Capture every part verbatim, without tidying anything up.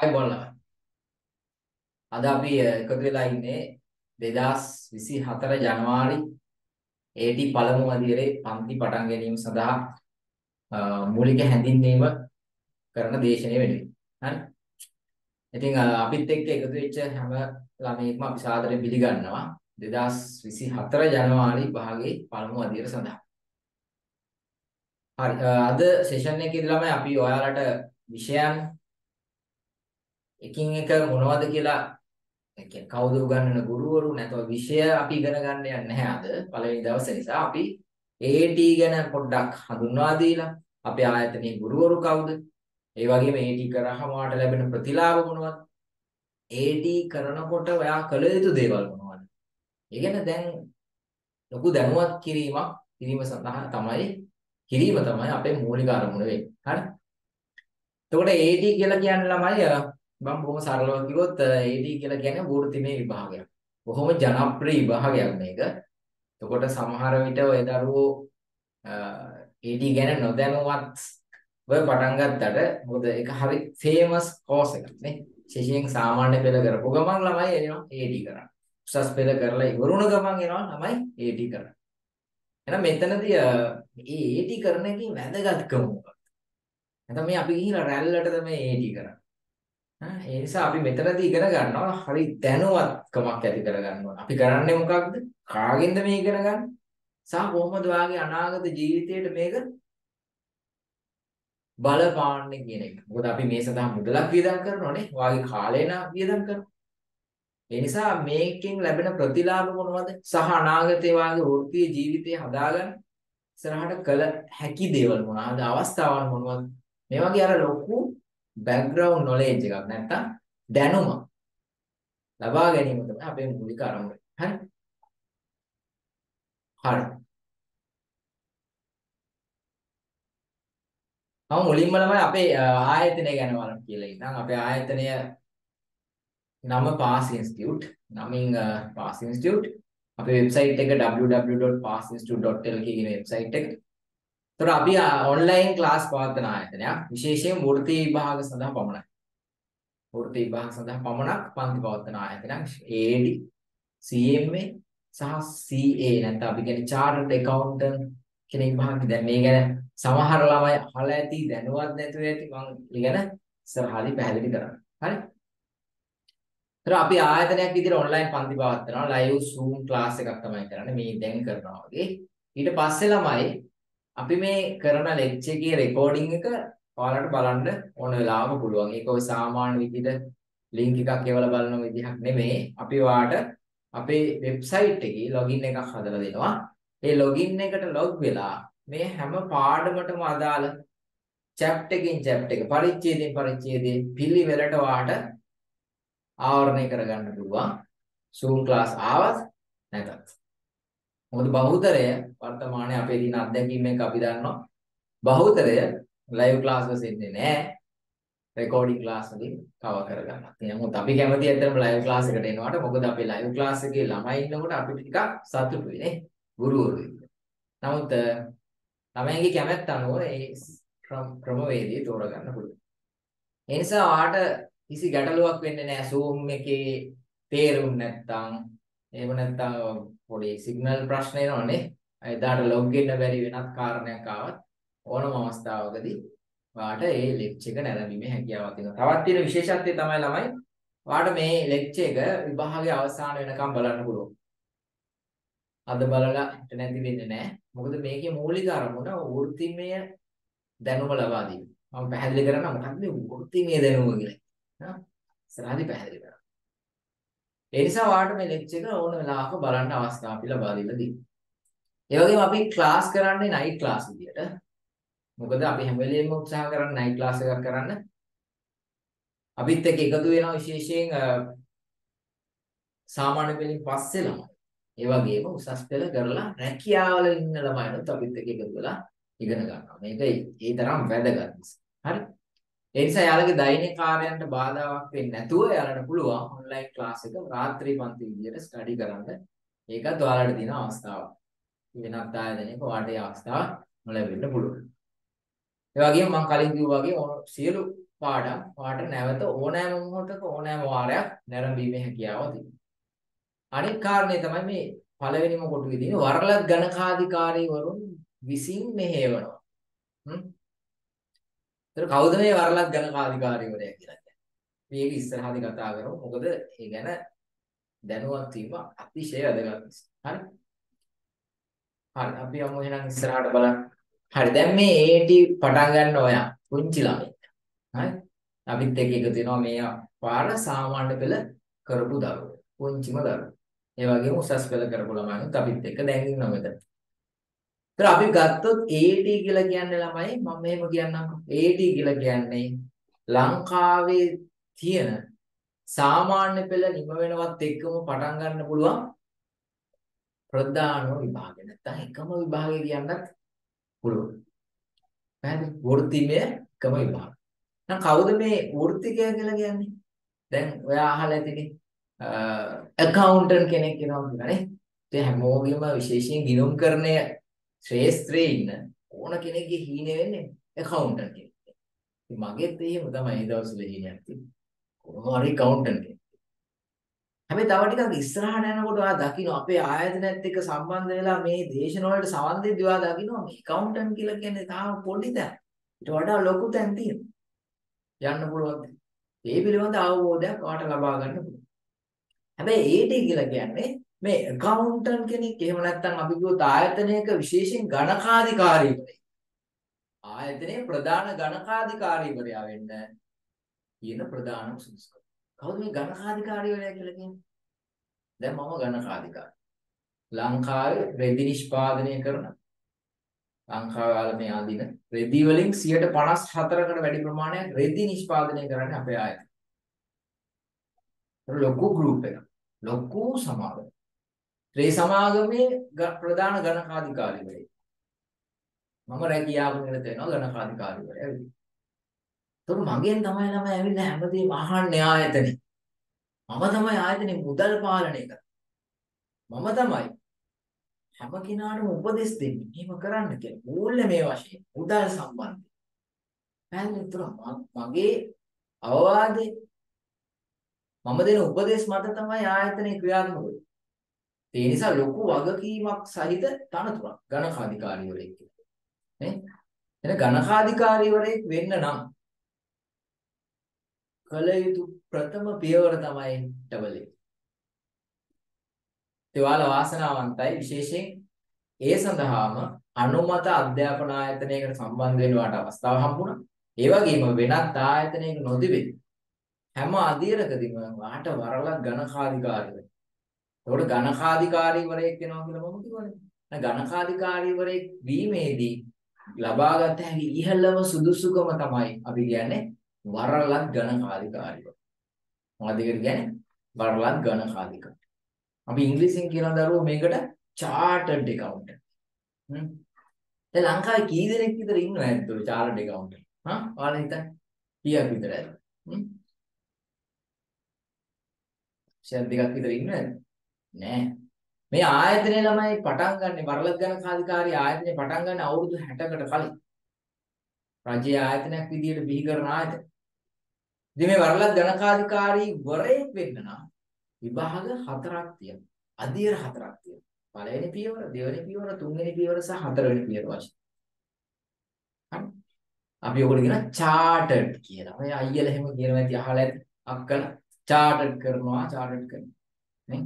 අය බලනවා. අද අපි එකතු වෙලා ඉන්නේ දෙදාස් විසිහතර ජනවාරි ඒ ටී පළමු අධීරේ පන්ති පටන් ගැනීම සඳහා මූලික හැඳින්වීම කරන දේශනය වෙන්නේ. හරි. ඉතින් අපිත් එක්ක එකතු වෙච්ච හැම ළමයෙක්ම අපි සාදරයෙන් පිළිගන්නවා දෙදාස් විසිහතර ජනවාරි භාගයේ පළමු අධීර සඳහා. හරි. අද session එකේදී ළමයි අපි ඔයාලට විෂයන් එකින් එක මොනවද කියලා ඒ කියන්නේ කවුද උගන්වන ගුරුවරු නැත්නම් විෂය අපි ඉගෙන ගන්න යන්නේ නැහැ අද පළවෙනි දවසේ නිසා අපි A A T ගැන පොඩ්ඩක් හඳුන්වා දීලා අපේ ආයතනයේ ගුරුවරු කවුද ඒ වගේම A A T කරාම ඔයාලට ලැබෙන ප්‍රතිලාභ මොනවද A A T කරනකොට ඔයා කළ යුතු දේවල් මොනවද ඒ කියන්නේ දැන් ලොකු දැනුවත් කිරීමක් කිරීම සඳහා තමයි කිරීම තමයි අපේ මූලික අරමුණ වෙන්නේ හරි එතකොට A A T කියලා කියන්නේ ළමයි බම් බොහොම සරලව කිව්වොත් A A T කියලා කියන්නේ වෘත්තිමය විභාගයක්. බොහොම ජනප්‍රිය විභාගයක් මේක. එතකොට සමහර විට ඔය දරුවෝ A A T ගැන නොදැනුවත් වෙ පටන් ගත්තට මොකද ඒක හරි ෆේමස් කෝස් එකක් නේ. විශේෂයෙන් සාමාන්‍ය පෙළ කරපු ගමන් ළමයි එනවා A A T කරන්න. උසස් පෙළ කරලා ඉවරුණ ගමන් එනවා ළමයි A A T කරන්න. එහෙනම් මෙතනදී මේ A A T කරන එකේ වැදගත්කම මොකක්ද? නැත්නම් මේ අපි ගිහිලා රැල්ලටද මේ A A T කරන්නේ? ඒ නිසා අපි මෙතනදී ඉගෙන ගන්නවා හරි දැනුවත්කමක් ඇති කර ගන්නවා. අපි කරන්නේ මොකක්ද? කාගෙන්ද මේ ඉගෙන ගන්න? සහ කොහොමද ඔයාගේ අනාගත ජීවිතයට මේක බලපාන්නේ කියන එක. මොකද අපි මේ සඳහා මුදලක් වියදම් කරනවානේ. ඔයාගේ කාලය නා වියදම් කරනවා. ඒ නිසා මේකෙන් ලැබෙන ප්‍රතිලාභ මොනවද? සහ අනාගතේ ඔයාගේ වෘත්තීය ජීවිතේ හදාගන්න ඉස්සරහට කළ හැකි දේවල් මොනවාද? අවස්ථාවන් මොනවද? මේ වගේ අර ලොකු background knowledge එකක් නැත්තම් දැනුම ලබා ගැනීම තමයි අපේ මූලික අරමුණ. හරි. හරි. අපි මුලින්ම ළමයි අපේ ආයතනය ගැන බලමු කියලා ඉතින් අපේ ආයතනය නම PASS Institute නමින් PASS Institute අපේ වෙබ්සයිට් එක w w w dot pass institute dot l k කියන වෙබ්සයිට් එක तो अभी ऑनलाइन क्लास पाते ना आये थे ना विशेष ये मूर्ति विभाग संधा पामना मूर्ति विभाग संधा पामना पांच पाते ना आये थे ना एडी सीएम में साह सीए ना तो अभी क्या चार्ट अकाउंटेंट के लिए विभाग की देन में क्या ना समाहरण लावाय हालाती देनुवाद ने तो ये तो मांग लिया ना सर हाली पहले भी करा हरे तो अभी आये थे ना किधर ऑनलाइन पांच पाते ना लाइव जूम क्लास से करता मैं करना मैं देंग करना होगे इधर पास से लामाए අපි මේ කරන ලෙක්චර් එකේ රෙකෝඩින් එක ඔයාලට බලන්න ඕන වෙලාවක පුළුවන්. ඒක ඔය සාමාන්‍ය විදිහට ලින්ක් එකක් එවලා බලන විදිහක් නෙමෙයි. අපි ඔයාට අපේ වෙබ්සයිට් එකේ ලොගින් එකක් හදලා දෙනවා. ඒ ලොගින් එකට ලොග් වෙලා මේ හැම පාඩමකටම අදාළ chapter එකෙන් chapter එක පරිච්ඡේදයෙන් පරිච්ඡේදයේ පිළිවෙලට ඔයාට ආවරණය කරගන්න පුළුවන්. Zoom class ආවත් නැතත් මොකද බහුතරය වර්තමානයේ අපේ දින අධ්‍යක්ීමේක අපි දන්නවා බහුතරය ලයිව් ක්ලාස් වල ඉන්නේ නැහැ රෙකෝඩින් ක්ලාස් වලින් කවර් කරගන්නවා. එහෙනම් මොකද අපි කැමති ඇත්තටම ලයිව් ක්ලාස් එකට එනවාට මොකද අපි ලයිව් ක්ලාස් එකේ ළමයි ඉන්නකොට අපි ටිකක් සතුටුයි නේ ගුරුවරුයි. නමුත් ළමයිගේ කැමැත්ත අනුව ඒ ක්‍රමවේදය තෝරගන්න පුළුවන්. ඒ නිසා ආට කිසි ගැටලුවක් වෙන්නේ නැහැ Zoom එකේ තේරුම් නැත්තම් එහෙම නැත්තම් පොඩි සිග්නල් ප්‍රශ්න එනවනේ. එදාට ලොග් වෙන්න බැරි වෙනත් කාරණයක් ආවත් ඕනම අවස්ථාවකදී වාට මේ ලෙක්චර් එක නැරඹීමේ හැකියාවක් තියෙනවා. තවත් තියෙන විශේෂත්වය තමයි ළමයි වාට මේ ලෙක්චර් එක විභාගයේ අවසාන වෙනකම් බලන්න පුළුවන්. අද බලලා හිට නැති වෙන්නේ නැහැ. මොකද මේකේ මූලික අරමුණ වෘත්තිමය දැනුම ලබා දීම. මම පැහැදිලි කරනවා මොකක්ද මේ වෘත්තිමය දැනුම කියලා. හා ඉස්සරහදී පැහැදිලි කරනවා. ඒ නිසා ඔයාලට මේ ලෙක්චර් එක ඕන වෙලාවක බලන්න අවස්ථාව අපි ලබා දීලා තියෙනවා. ඒ වගේම අපි ක්ලාස් කරන්නේ නයිට් ක්ලාස් විදියට. මොකද අපි හැම වෙලෙම උත්සාහ කරන්නේ නයිට් ක්ලාස් එකක් කරන්න. අපිත් එක්ක එකතු වෙනවා විශේෂයෙන් සාමාන්‍ය පෙළින් පස්සේ ළමයි. ඒ වගේම උසස් පෙළ කරලා රැකියාවල ඉන්න ළමයිනුත් අපිත් එක්ක එකතු වෙලා ඉගෙන ගන්නවා. මේක ඒ තරම් වැදගත් නිසා. හරි. ඒ නිසා යාළුවගේ දෛනික කාර්යයන්ට බාධාවක් වෙන්නේ නැතුව යාළුවන්ට පුළුවන් ඔන්ලයින් ක්ලාස් එක රාත්‍රී පන්ති විදියට ස්ටඩි කරන්න. ඒකත් ඔයාලට දෙන අවස්ථාවක්. වෙනත් ආයතනයක ඔයාලට ඒ අවස්ථාව නොලැබෙන්න පුළුවන්. ඒ වගේම මම කලින් කිව්වා වගේ සියලු පාඩම් පාඩ නැවත ඕනෑම මොහොතක ඕනෑම වාරයක් නැරඹීමේ හැකියාව තියෙනවා. අනිත් කාරණේ තමයි මේ පළවෙනිම කොටුවේ තියෙන වරලත් ගණකාධිකාරීවරුන් විසින් මෙහෙවනවා. හ්ම්. ඒතර කවුද මේ වරලත් ගණකාධිකාරීවරයා කියලා කියන්නේ? මේක ඉස්සරහදී කතා කරමු. මොකද ඒ ගැන දැනුවත් වීම අතිශය වැදගත්. හරි. හරි අපි යමු එහෙනම් ඉස්සරහට බලන්න. හරි දැන් මේ A A T පටන් ගන්න ඔයා පුංචි ළමයි. හරි අපිත් එක්ක එකතු වෙනවා මේ පාර සාමාන්‍ය පෙළ කරපු දරුවෝ පුංචිම දරුවෝ ඒ වගේම උසස් පෙළ කරපු ළමයිත් අපිත් එක්ක දැන් ඉන්නවා මෙතන. ඒතර අපි ගත්තොත් A A T කියලා කියන්නේ ළමයි මම මෙහෙම කියන්නම්කෝ A A T කියලා කියන්නේ ලංකාවේ තියෙන සාමාන්‍ය පෙළ නිම වෙනවත් එක්කම පටන් ගන්න පුළුවන් ප්‍රධාන විභාගය නැත්නම් එකම විභාගය කියන්නත් පුළුවන්. පැහැදිලි වෘත්තිමය එකම විභාගය. දැන් කවුද මේ වෘත්තිකය කියලා කියන්නේ? දැන් ඔයා අහලා ඇතිනේ accountants කෙනෙක් වෙනවා කියලා නේ. ඒ හැමෝගෙම විශේෂයෙන් ගිණුම් කරණය ශ්‍රේෂ්ත්‍රයේ ඉන්න ඕන කෙනෙක්ගේ හීන වෙන්නේ accountant කෙනෙක්. ඉතින් මගෙත් එහෙම තමයි ඒ දවස්වල හීනයක් තියෙන්නේ. කොහොම හරි accountant කෙනෙක්. හැබැයි තව ටිකක් ඉස්සරහට යනකොට ඔයා දකින්න අපේ ආයතනයත් එක්ක සම්බන්ධ වෙලා මේ දේශන වලට සවන් දෙද්දී ඔයා දකින්න මේ accountant කියලා කියන්නේ තාම පොඩි දැන්. ඊට වඩා ලොකු තැන් තියෙනවා. යන්න පුළුවන්. ඒ පිළිබඳ අවබෝධයක් ඔයාට ලබා ගන්න පුළුවන්. හැබැයි A A T කියලා කියන්නේ මේ accountant කෙනෙක් එහෙම නැත්නම් අපි කියොත් ආයතනයක විශේෂයෙන් ගණකාධිකාරීවරයෙක්. ආයතනයේ ප්‍රධාන ගණකාධිකාරීවරයා වෙන්න කියන ප්‍රධානම සුදුසුකම. කවුද මේ ගණකාධිකාරීවරයා කියලා කියන්නේ? දැන් මම ගණකාධිකාරී. ලංකාවේ රෙදි නිෂ්පාදනය කරන ලංකාවේ මේ අඳින රෙදි වලින් සියයට පනස් හතරකට වැඩි ප්‍රමාණයක් රෙදි නිෂ්පාදනය කරන්නේ අපේ ආයතන. ලොකු ගෲප් එකක්. ලොකු සමාගමක්. ඒ සමාගමේ ප්‍රධාන ගණකාධිකාරීවරයෙක්. මම රැකියාවෙන් ඉගෙන දෙනවා ගණකාධිකාරීවරයා විදිහට. ඒතර මගෙන් තමයි ළමයි ඇවිල්ලා හැමදේම අහන්නේ ආයතනේ. මම තමයි ආයතනේ මුදල් පාලනය කරන්නේ. මම තමයි හැම කෙනාටම උපදෙස් දෙන්නේ මෙහෙම කරන්න කියලා. මූල්‍යමය වශයෙන් මුදල් සම්බන්ධයෙන්. පැහැදිලිද? මගේ අවවාදේ මම දෙන උපදෙස් මත තමයි ආයතනයේ ක්‍රියාත්මක වෙන්නේ. ඒ නිසා ලොකු වගකීමක් සහිත තනතුරක් ගණකාධිකාරීවරයෙක් කියලා. නේ? එන ගණකාධිකාරීවරයෙක් වෙන්න නම් කල යුතු ප්‍රථම පියවර තමයි ඩබල් ඒ. ඒවාලා වාසනාවන්තයි විශේෂයෙන් ඒ සඳහාම අනුමත අධ්‍යාපන ආයතනයකට සම්බන්ධ වෙනවට අවස්ථාව හම්බුණා. ඒ වගේම වෙනත් ආයතනයක නොදිවේ හැම අධීරකදීම වාට වරලක් ගණකාධිකාරීවරයෙක්. ඒකට ගණකාධිකාරීවරයෙක් වෙනවා කියලා මම කිව්වනේ. ගණකාධිකාරීවරයෙක් වීමේදී ලබාගත හැකි ඉහළම සුදුසුකම තමයි අපි කියන්නේ වරලක් ගණකාධිකාරීවරයෙක්. මොකද ඒකට කියන්නේ වරලක් ගණකාධිකාරීවරයෙක්. අපි ඉංග්‍රීසියෙන් කියන දරුවෝ මේකට chartered accountant. හ්ම්. දැන් ලංකාවේ කී දෙනෙක් විතර ඉන්නවද ඇත්තෝ chartered accountant? හා? ඔයාලා හිතන්න. කීයක් විතර ඇද්ද? හ්ම්. ශෙල් දෙකක් විතර ඉන්නවද? නෑ. මේ ආයතනයේ ළමයි පටන් ගන්න වරලක් ගණකාධිකාරී ආයතනයේ පටන් ගන්න අවුරුදු හැටකට කලින්. රජයේ ආයතනයක් විදියට බිහි කරන ආයතන. ඉතින් මේ වරලක් ගණකාධිකාරී වරයෙක් වෙන්න නම් විභාග හතරක් තියෙනවා. අධීර හතරක් තියෙනවා. පළවෙනි පියවර, දෙවෙනි පියවර, තුන්වෙනි පියවර සහ හතරවෙනි පියවර වශයෙන්. හරි. අපි ඔකට කියන chartered කියලා. මේ අයියලා එහෙම කියනවා ඇති අහලා ඇති. අක්කල chartered කරනවා, chartered කරනවා. නේ?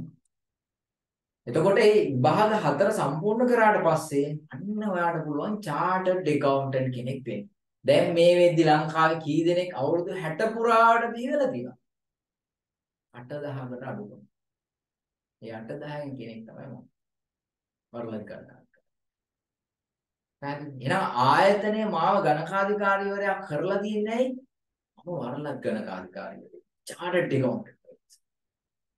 එතකොට මේ විභාග හතර සම්පූර්ණ කරාට පස්සේ අන්න ඔයාට පුළුවන් chartered accountant කෙනෙක් වෙන්න. දැන් මේ වෙද්දි ලංකාවේ කී දෙනෙක් අවුරුදු හැට පුරාවට බිහිවලා තියෙනවා? අට දහසකට අඩු කරනවා. ඒ අට දහයෙන් කෙනෙක් තමයි මම. වරලක් ගණකාධිකාරී. දැන් එන ආයතනයේ මාව ගණකාධිකාරීවරයා කරලා තියන්නේ මම වරලක් ගණකාධිකාරීවරයෙක්. chartered accountant.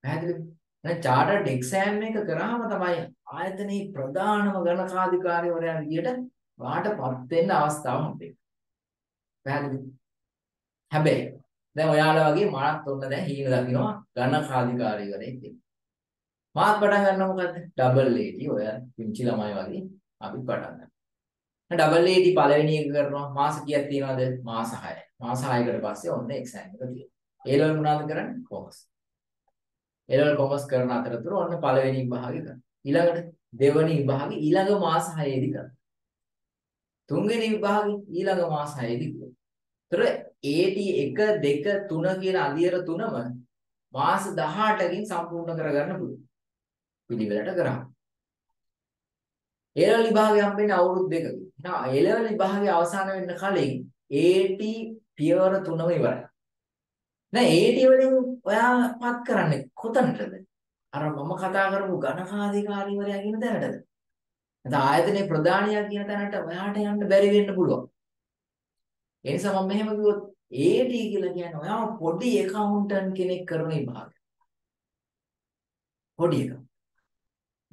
පැහැදිලිද? දැන් chartered exam එක කරාම තමයි ආයතනයේ ප්‍රධානම ගණකාධිකාරීවරයා විදියට වාටපත් වෙන්න අවස්ථාව හම්බෙන්නේ. පැහැදිලිද? හැබැයි දැන් ඔයාලා වගේ මාත් ඔන්න දැන් හීන දකින්නවා ගණකාධිකාරීවරයෙක් වෙන්න. මාත් පටන් ගන්න මොකද්ද? ඩබල් ඒ ටී ඔය පුංචි ළමයි වගේ අපි පටන් ගන්න. ඩබල් ඒ ටී පළවෙනි එක කරනවා. මාස කීයක් තියනවද? මාස හයයි. මාස හයකට පස්සේ ඔන්න එක්සෑම් එක තියෙනවා. ඒ ලෙවල් මොනවද කරන්නේ? කොමර්ස්. ඒ ලෙවල් කොමර්ස් කරන අතරතුර ඔන්න පළවෙනි විභාගය කරනවා. ඊළඟට දෙවෙනි විභාගය ඊළඟ මාස හයේදී කරනවා. තුන්වෙනි විභාගය ඊළඟ මාස හයේදී කරනවා. ඒතර A T one two three කියන අදියර තුනම මාස දහඅටකින් සම්පූර්ණ කරගන්න පුළුවන්. පිළිවෙලට කරා. A level විභාගය හම්බෙන්නේ අවුරුදු දෙකකින්. එහෙනම් A level විභාගය අවසන් වෙන්න කලින් A T පියවර තුනම ඉවරයි. නෑ A T වලින් ඔයාපත් කරන්නේ කොතනටද? අර මම කතා කරපු ඝනකාධිකාරීවරයා කියන තැනටද? නැත්නම් ආයතනයේ ප්‍රධානියා කියන තැනට ඔයාට යන්න බැරි වෙන්න පුළුවන්. ඒ නිසා මම මෙහෙම කිව්වොත් A T කියලා කියන්නේ ඔයාම පොඩි accountants කෙනෙක් කරන විභාගය. පොඩි එක.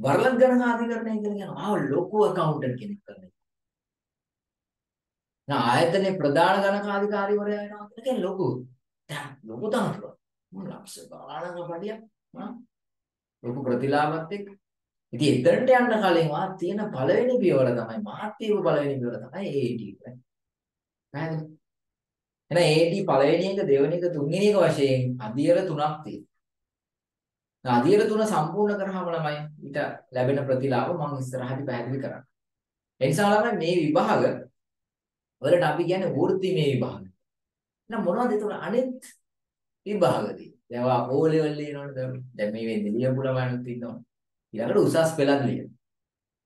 වරලක් ගණකාධිකරණය කියලා කියනවා ආ ලොකු accountant කෙනෙක් කරන එක. නා ආයතනයේ ප්‍රධාන ගණකාධිකාරීවරයා වෙනවා කියලා කියන්නේ ලොකු. දැන් ලොකු තමයි. මොන ලක්ෂ ගානක පඩියක් නා ලොකු ප්‍රතිලාභත් එක්ක. ඉතින් එතනට යන්න කලින් වා තියෙන පළවෙනි පියවර තමයි මහත්යෝ පළවෙනි පියවර තමයි A A T කියන්නේ. නේද? එහෙනම් A A T පළවෙනි එක දෙවෙනි එක තුන්වෙනි එක වශයෙන් අදියර තුනක් තියෙනවා. අදියර තුන සම්පූර්ණ කරාම ළමයි ඊට ලැබෙන ප්‍රතිලාභ මම ඉස්සරහදී පැහැදිලි කරන්න. ඒ නිසා ළමයි මේ විභාග වලට අපි කියන්නේ වෘත්තිමය විභාග. එහෙනම් මොනවද ඒ තුන අනිත් විභාගදී? දැන් වා O level ලියනවනේ දැන්. දැන් මේ වෙන්නේ ලියපු ළමයිනුත් ඉන්නවා. ඊළඟට උසස් පෙළක් ලියන.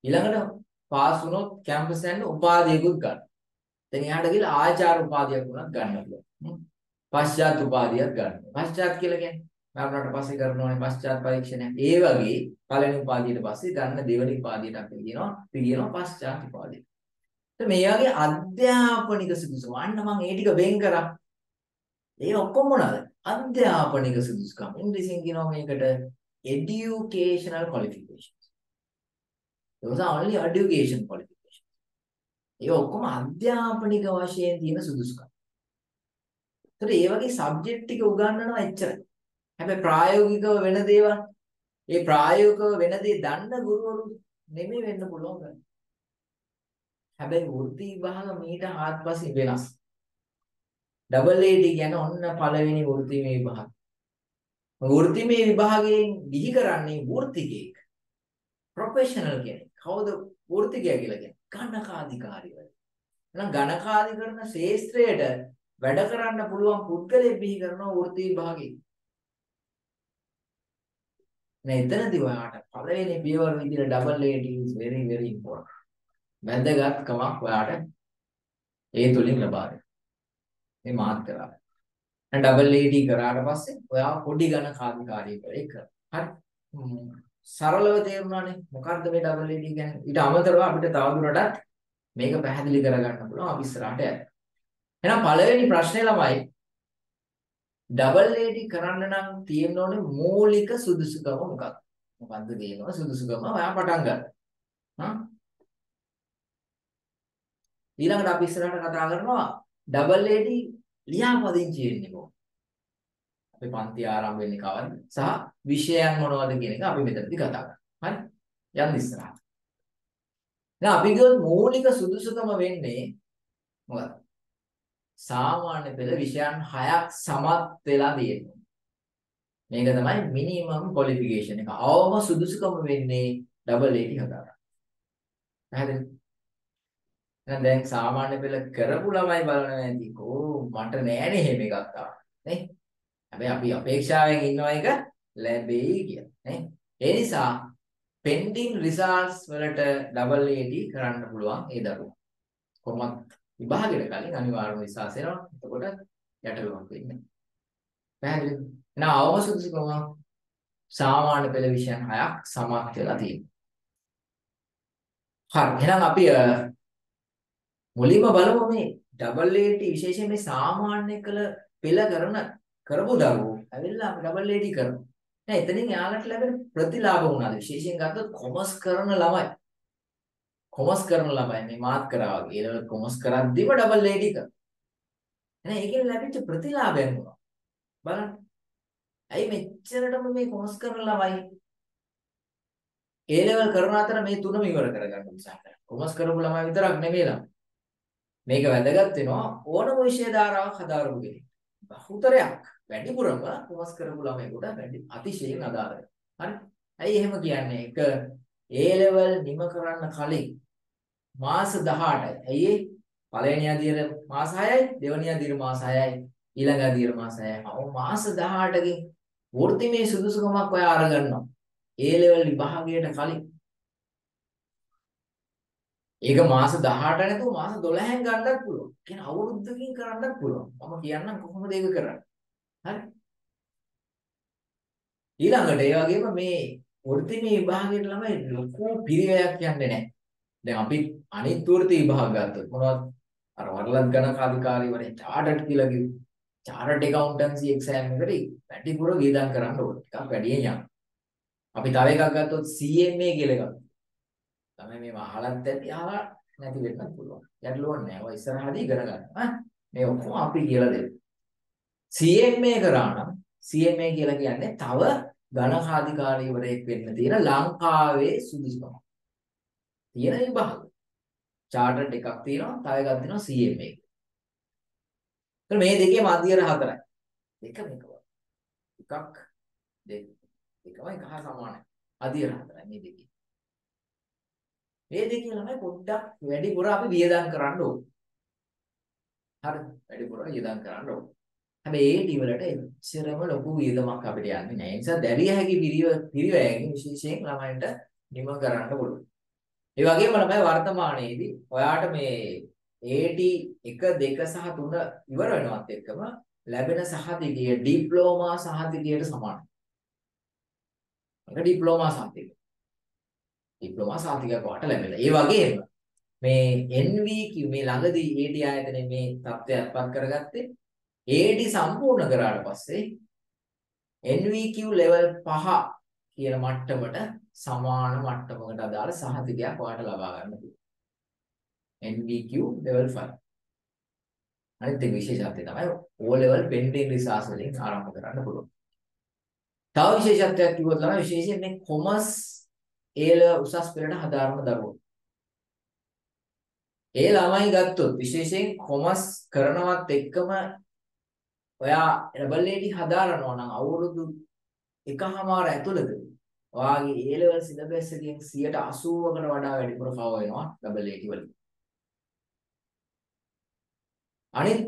ඊළඟට පාස් වුණොත් කැම්පස් යන උපාධියකුත් ගන්න. දැන් එහාට ගිහලා ආචාර්ය උපාධියක් උනත් ගන්න පුළුවන්. පශ්චාත් උපාධියක් ගන්න. පශ්චාත් කියලා කියන්නේ මරණට පස්සේ කරනවානේ පශ්චාත් පරීක්ෂණය. ඒ වගේ පළවෙනි උපාධියට පස්සේ ගන්න දෙවෙනි උපාධියට අපි කියනවා කියනවා පශ්චාත් උපාධිය. ඒත් මේ වගේ අධ්‍යාපනික සුදුසුකම් අන්න මම ඒ ටික වෙන් කරා. ඒ ඔක්කොම මොනවාද? අධ්‍යාපනික සුදුසුකම්. ඉංග්‍රීසියෙන් කියනවා මේකට educational qualifications. Those are only education qualifications. ඒ ඔක්කොම අධ්‍යාපනික වශයෙන් තියෙන සුදුසුකම්. ඒතර ඒ වගේ සබ්ජෙක්ට් ටික උගන්වනවා එච්චරයි. හැබැයි ප්‍රායෝගිකව වෙන දේවල් ඒ ප්‍රායෝගිකව වෙන දේ දන්න ගුරුවරු නෙමෙයි වෙන්න පුළුවන් ගන්න. හැබැයි වෘත්ති විභාග මීට හාත්පසින් වෙනස්. ඩබල් A D කියන ඔන්න පළවෙනි වෘත්තිමය විභාග. වෘත්තිමය විභාගයෙන් දිහි කරන්නේ වෘත්තිකයෙක්. ප්‍රොෆෙෂනල් කෙනෙක්. කවුද වෘත්තිකයා කියලා කියන්නේ? ගණකාධිකාරීවරු. එහෙනම් ගණකාධිකරණ ශාස්ත්‍රයට වැඩ කරන්න පුළුවන් පුද්ගලයෙක් බිහි කරන වෘත්ති විභාගයේ එතනදී ඔයාට පළවෙනි පියවර විදිහට double A T is very very important. වැදගත්කමක් ඔයාට ඒ තුලින් ලබා ගන්න. මේ මාත් කරා. දැන් ඩබල් A T කරාට පස්සේ ඔයා පොඩි ගණකාධිකාරීවරයෙක් කරනවා. හරි. සරලව තේරුණානේ මොකක්ද මේ ඩබල් A T කියන්නේ? ඊට අමතරව අපිට තවදුරටත් මේක පැහැදිලි කරගන්න පුළුවන් අපි ඉස්සරහට යන්න. එහෙනම් පළවෙනි ප්‍රශ්නේ ළමයි ඩබල් A T කරන්න නම් තියෙන්න ඕනේ මූලික සුදුසුකම මොකක්ද? මොකද්ද කියනවා සුදුසුකම ඔයා පටන් ගන්න. හා ඊළඟට අපි ඉස්සරහට කතා කරනවා ඩබල් A T ලියාපදිංචි වෙන්නේ කොහොමද? අපේ පන්ති ආරම්භ වෙන්නේ කවද්ද? සහ විෂයයන් මොනවද කියන එක අපි මෙතනදී කතා කරමු. හරි? යන්න ඉස්සරහට. දැන් අපි ගියොත් මූලික සුදුසුකම වෙන්නේ මොකක්ද? සාමාන්‍ය පෙළ විෂයන් හයක් සමත් වෙලා තියෙනවා. මේක තමයි මිනිමම් ක්වොලිෆිකේෂන් එක. අවම සුදුසුකම වෙන්නේ ඩබල් A T හදාගන්න. හරිද? එහෙනම් දැන් සාමාන්‍ය පෙළ කරපු ළමයි බලනවා ඇති. ඕ මට නෑනේ එහෙම එකක් තාම. නේ? හැබැයි අපි අපේක්ෂාවෙන් ඉන්නවා එක ලැබෙයි කියලා. නේ? ඒ නිසා pending results වලට ඩබල් A T කරන්න පුළුවන් ඒ දරුවා. කොහොමද? විභාගයට කලින් අනිවාර්යම විශ්වාස වෙනවා. එතකොට යටලුවක් වෙන්නේ නැහැ. පැහැදිලිද? එහෙනම් අවම සුදුසුකම සාමාන්‍ය පෙළ විෂයන් හයක් සමත් වෙලා තියෙනවා. හරි. එහෙනම් අපි මුලින්ම බලමු මේ A A T විශේෂයෙන් මේ සාමාන්‍ය කළ පෙළ කරන කරපු දරුවෝ ඇවිල්ලා අපි A A T කරනවා. දැන් එතනින් යාළුවට ලැබෙන ප්‍රතිලාභ මොනවාද? විශේෂයෙන් ගත්තොත් කොමර්ස් කරන ළමයි කොමර්ස් කරන ළමයි මේ මාත් කරා වගේ ඒ ලෙවල් කොමර්ස් කරද්දිම ඩබල් A T කරනවා. එහෙනම් ඒකෙන් ලැබිච්ච ප්‍රතිලාභය මොනවා? බලන්න. ඇයි මෙච්චරටම මේ කොමර්ස් කරන ළමයි ඒ ලෙවල් කරන අතර මේ තුනම ඉවර කරගන්න උත්සාහ කරනවා. කොමර්ස් කරපු ළමයි විතරක් නෙමෙයි ළමයි. මේක වැදගත් වෙනවා ඕනම විෂය ධාරාවක් හදාරපු කෙනෙක්. බහුතරයක් වැඩිපුරම කොමර්ස් කරපු ළමයෙකුට වැඩි අතිශයින් අදාළයි. හරි? ඇයි එහෙම කියන්නේ? එක A level නිම කරන්න කලින් මාස දහඅටයි. ඇයි පළවෙනි අදියර මාස හයයි, දෙවෙනි අදියර මාස හයයි, ඊළඟ අදියර මාස හයයි. අව මාස දහඅටකින් වෘත්තිමය සුදුසුකමක් ඔයා අරගන්නවා. A level විභාගයට කලින්. ඒක මාස දහඅට නැතුව මාස දොළහෙන් ගන්නත් පුළුවන්. කියන්නේ අවුරුද්දකින් කරන්නත් පුළුවන්. මම කියන්නම් කොහොමද ඒක කරන්නේ. හරි. ඊළඟට ඒ වගේම මේ වෘත්තිමය විභාගයට ළමයි ලොකු පිරිවැයක් යන්නේ නැහැ. දැන් අපි අනිත් වෘත්ති විභාග ගත්තොත් මොනවද? අර වරලත් ගණක අධිකාරී වනේ චාටර්ඩ් කියලා කිව්වේ. චාටර්ඩ් accountants exam එකට වැඩිපුර ගියදම් කරන්න ඕනේ. ටිකක් වැඩියෙන් යන්න. අපි තව එකක් ගත්තොත් C M A කියලා එකක්. තමයි මේ වහලත් ඇති අහලා නැති වෙන්නත් පුළුවන්. ගැටලුවක් නෑ. ඔය ඉස්සරහදී ඉගෙන ගන්න. ආ මේ ඔක්කොම අපි කියලා දෙමු. C M A කරා නම් C M A කියලා කියන්නේ තව ගණකාධිකාරීවරයෙක් වෙන්න තියෙන ලංකාවේ සුදුසුකම. තියෙන විභාග. චාටර්ඩ් එකක් තියෙනවා, තව එකක් තියෙනවා C M A. ඒතර මේ දෙකේ මධ්‍යර හතරයි. එක මේක. එකක් දෙක. එකමයි කහ සමානයි. අධ්‍යර හතරයි මේ දෙකේ. මේ දෙකේ ළමයි පොඩ්ඩක් වැඩිපුර අපි වියදම් කරන්න ඕනේ. හරි වැඩිපුර වියදම් කරන්න ඕනේ. හැබැයි ඒ ඩිවලට එච්චරම ලොකු වියදමක් අපිට යන්නේ නැහැ. ඒ නිසා දැරිය හැකි පිරිව පිරිවැයකින් විශේෂයෙන් ළමයින්ට නිම කරන්න පුළුවන්. ඒ වගේම ළමයි වර්තමානයේදී ඔයාට මේ A A T one two සහ three ඉවර වෙනවත් එක්කම ලැබෙන සහතිකය ඩිප්ලෝමා සහතිකයට සමානයි. ඒක ඩිප්ලෝමා සහතිකය. ඩිප්ලෝමා සාතිකයක් වට ලැබෙලා. ඒ වගේම මේ N V Q මේ ළඟදී A A T ආයතනයේ මේ තත්ත්වය අත්පත් කරගත්තේ A A T සම්පූර්ණ කරාට පස්සේ N V Q level පහ කියන මට්ටමට සමාන මට්ටමකට අදාළ සාතිකයක් වට ලබා ගන්න පුළුවන්. N V Q level five. අනිත් එක විශේෂත්වය තමයි O level pending resource වලින් ආරම්භ කරන්න පුළුවන්. තව විශේෂත්වයක් කිව්වොත් තමයි විශේෂයෙන් මේ commerce ඒල උසස් පෙළට හදාරන දරුවෝ. ඒ ළමයි ගත්තොත් විශේෂයෙන් කොමර්ස් කරනවත් එක්කම ඔයා එබලේටි හදාරනවා නම් අවුරුදු එකමාර ඇතුළත ඔයාගේ ඒ ලෙවල් සිලබස් එකෙන් one eighty කට වඩා වැඩිපුර කව වෙනවා එබලේටි වලින්. අනිත්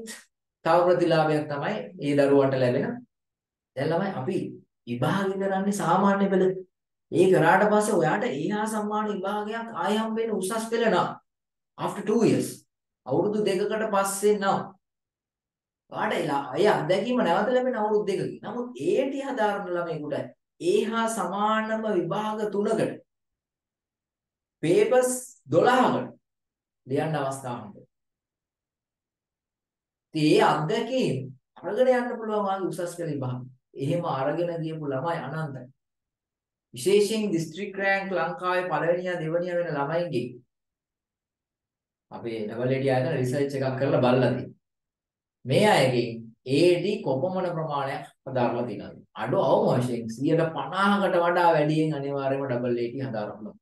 තව ප්‍රතිලාභයක් තමයි ඒ දරුවන්ට ලැබෙන. දැන් ළමයි අපි විභාග කරන්නේ සාමාන්‍ය පෙළ. ඒ කරාට පස්සේ ඔයාට ඊහා සම්මාන විභාගයක් ආය හම්බ වෙන උසස් පෙළ නම් after two years අවුරුදු දෙකකට පස්සේ නම් ඔයාට ඒ අත්දැකීම නැවත ලැබෙන අවුරුදු දෙකකින්. නමුත් A A T හදාරන ළමයෙකුට ඊහා සමානම විභාග තුනකට papers twelve කට ලියන්න අවස්ථාවක් හම්බෙනවා. ඒ අත්දැකීම අරගෙන යන්න පුළුවන් වාගේ උසස් පෙළ විභාග. එහෙම අරගෙන ගියපු ළමයි අනන්තයි. විශේෂයෙන් district rank ලංකාවේ පළවෙනියා දෙවෙනියා වෙන ළමයින්ගේ අපේ A A T ආයතන රිසර්ච් එකක් කරලා බලලා තියෙනවා. මේ අයගේ A A T කොපමණ ප්‍රමාණයක් හදාරලා තියෙනවද? අඩු අවම වශයෙන් one fifty කට වඩා වැඩියෙන් අනිවාර්යයෙන්ම A A T හදාරනවා.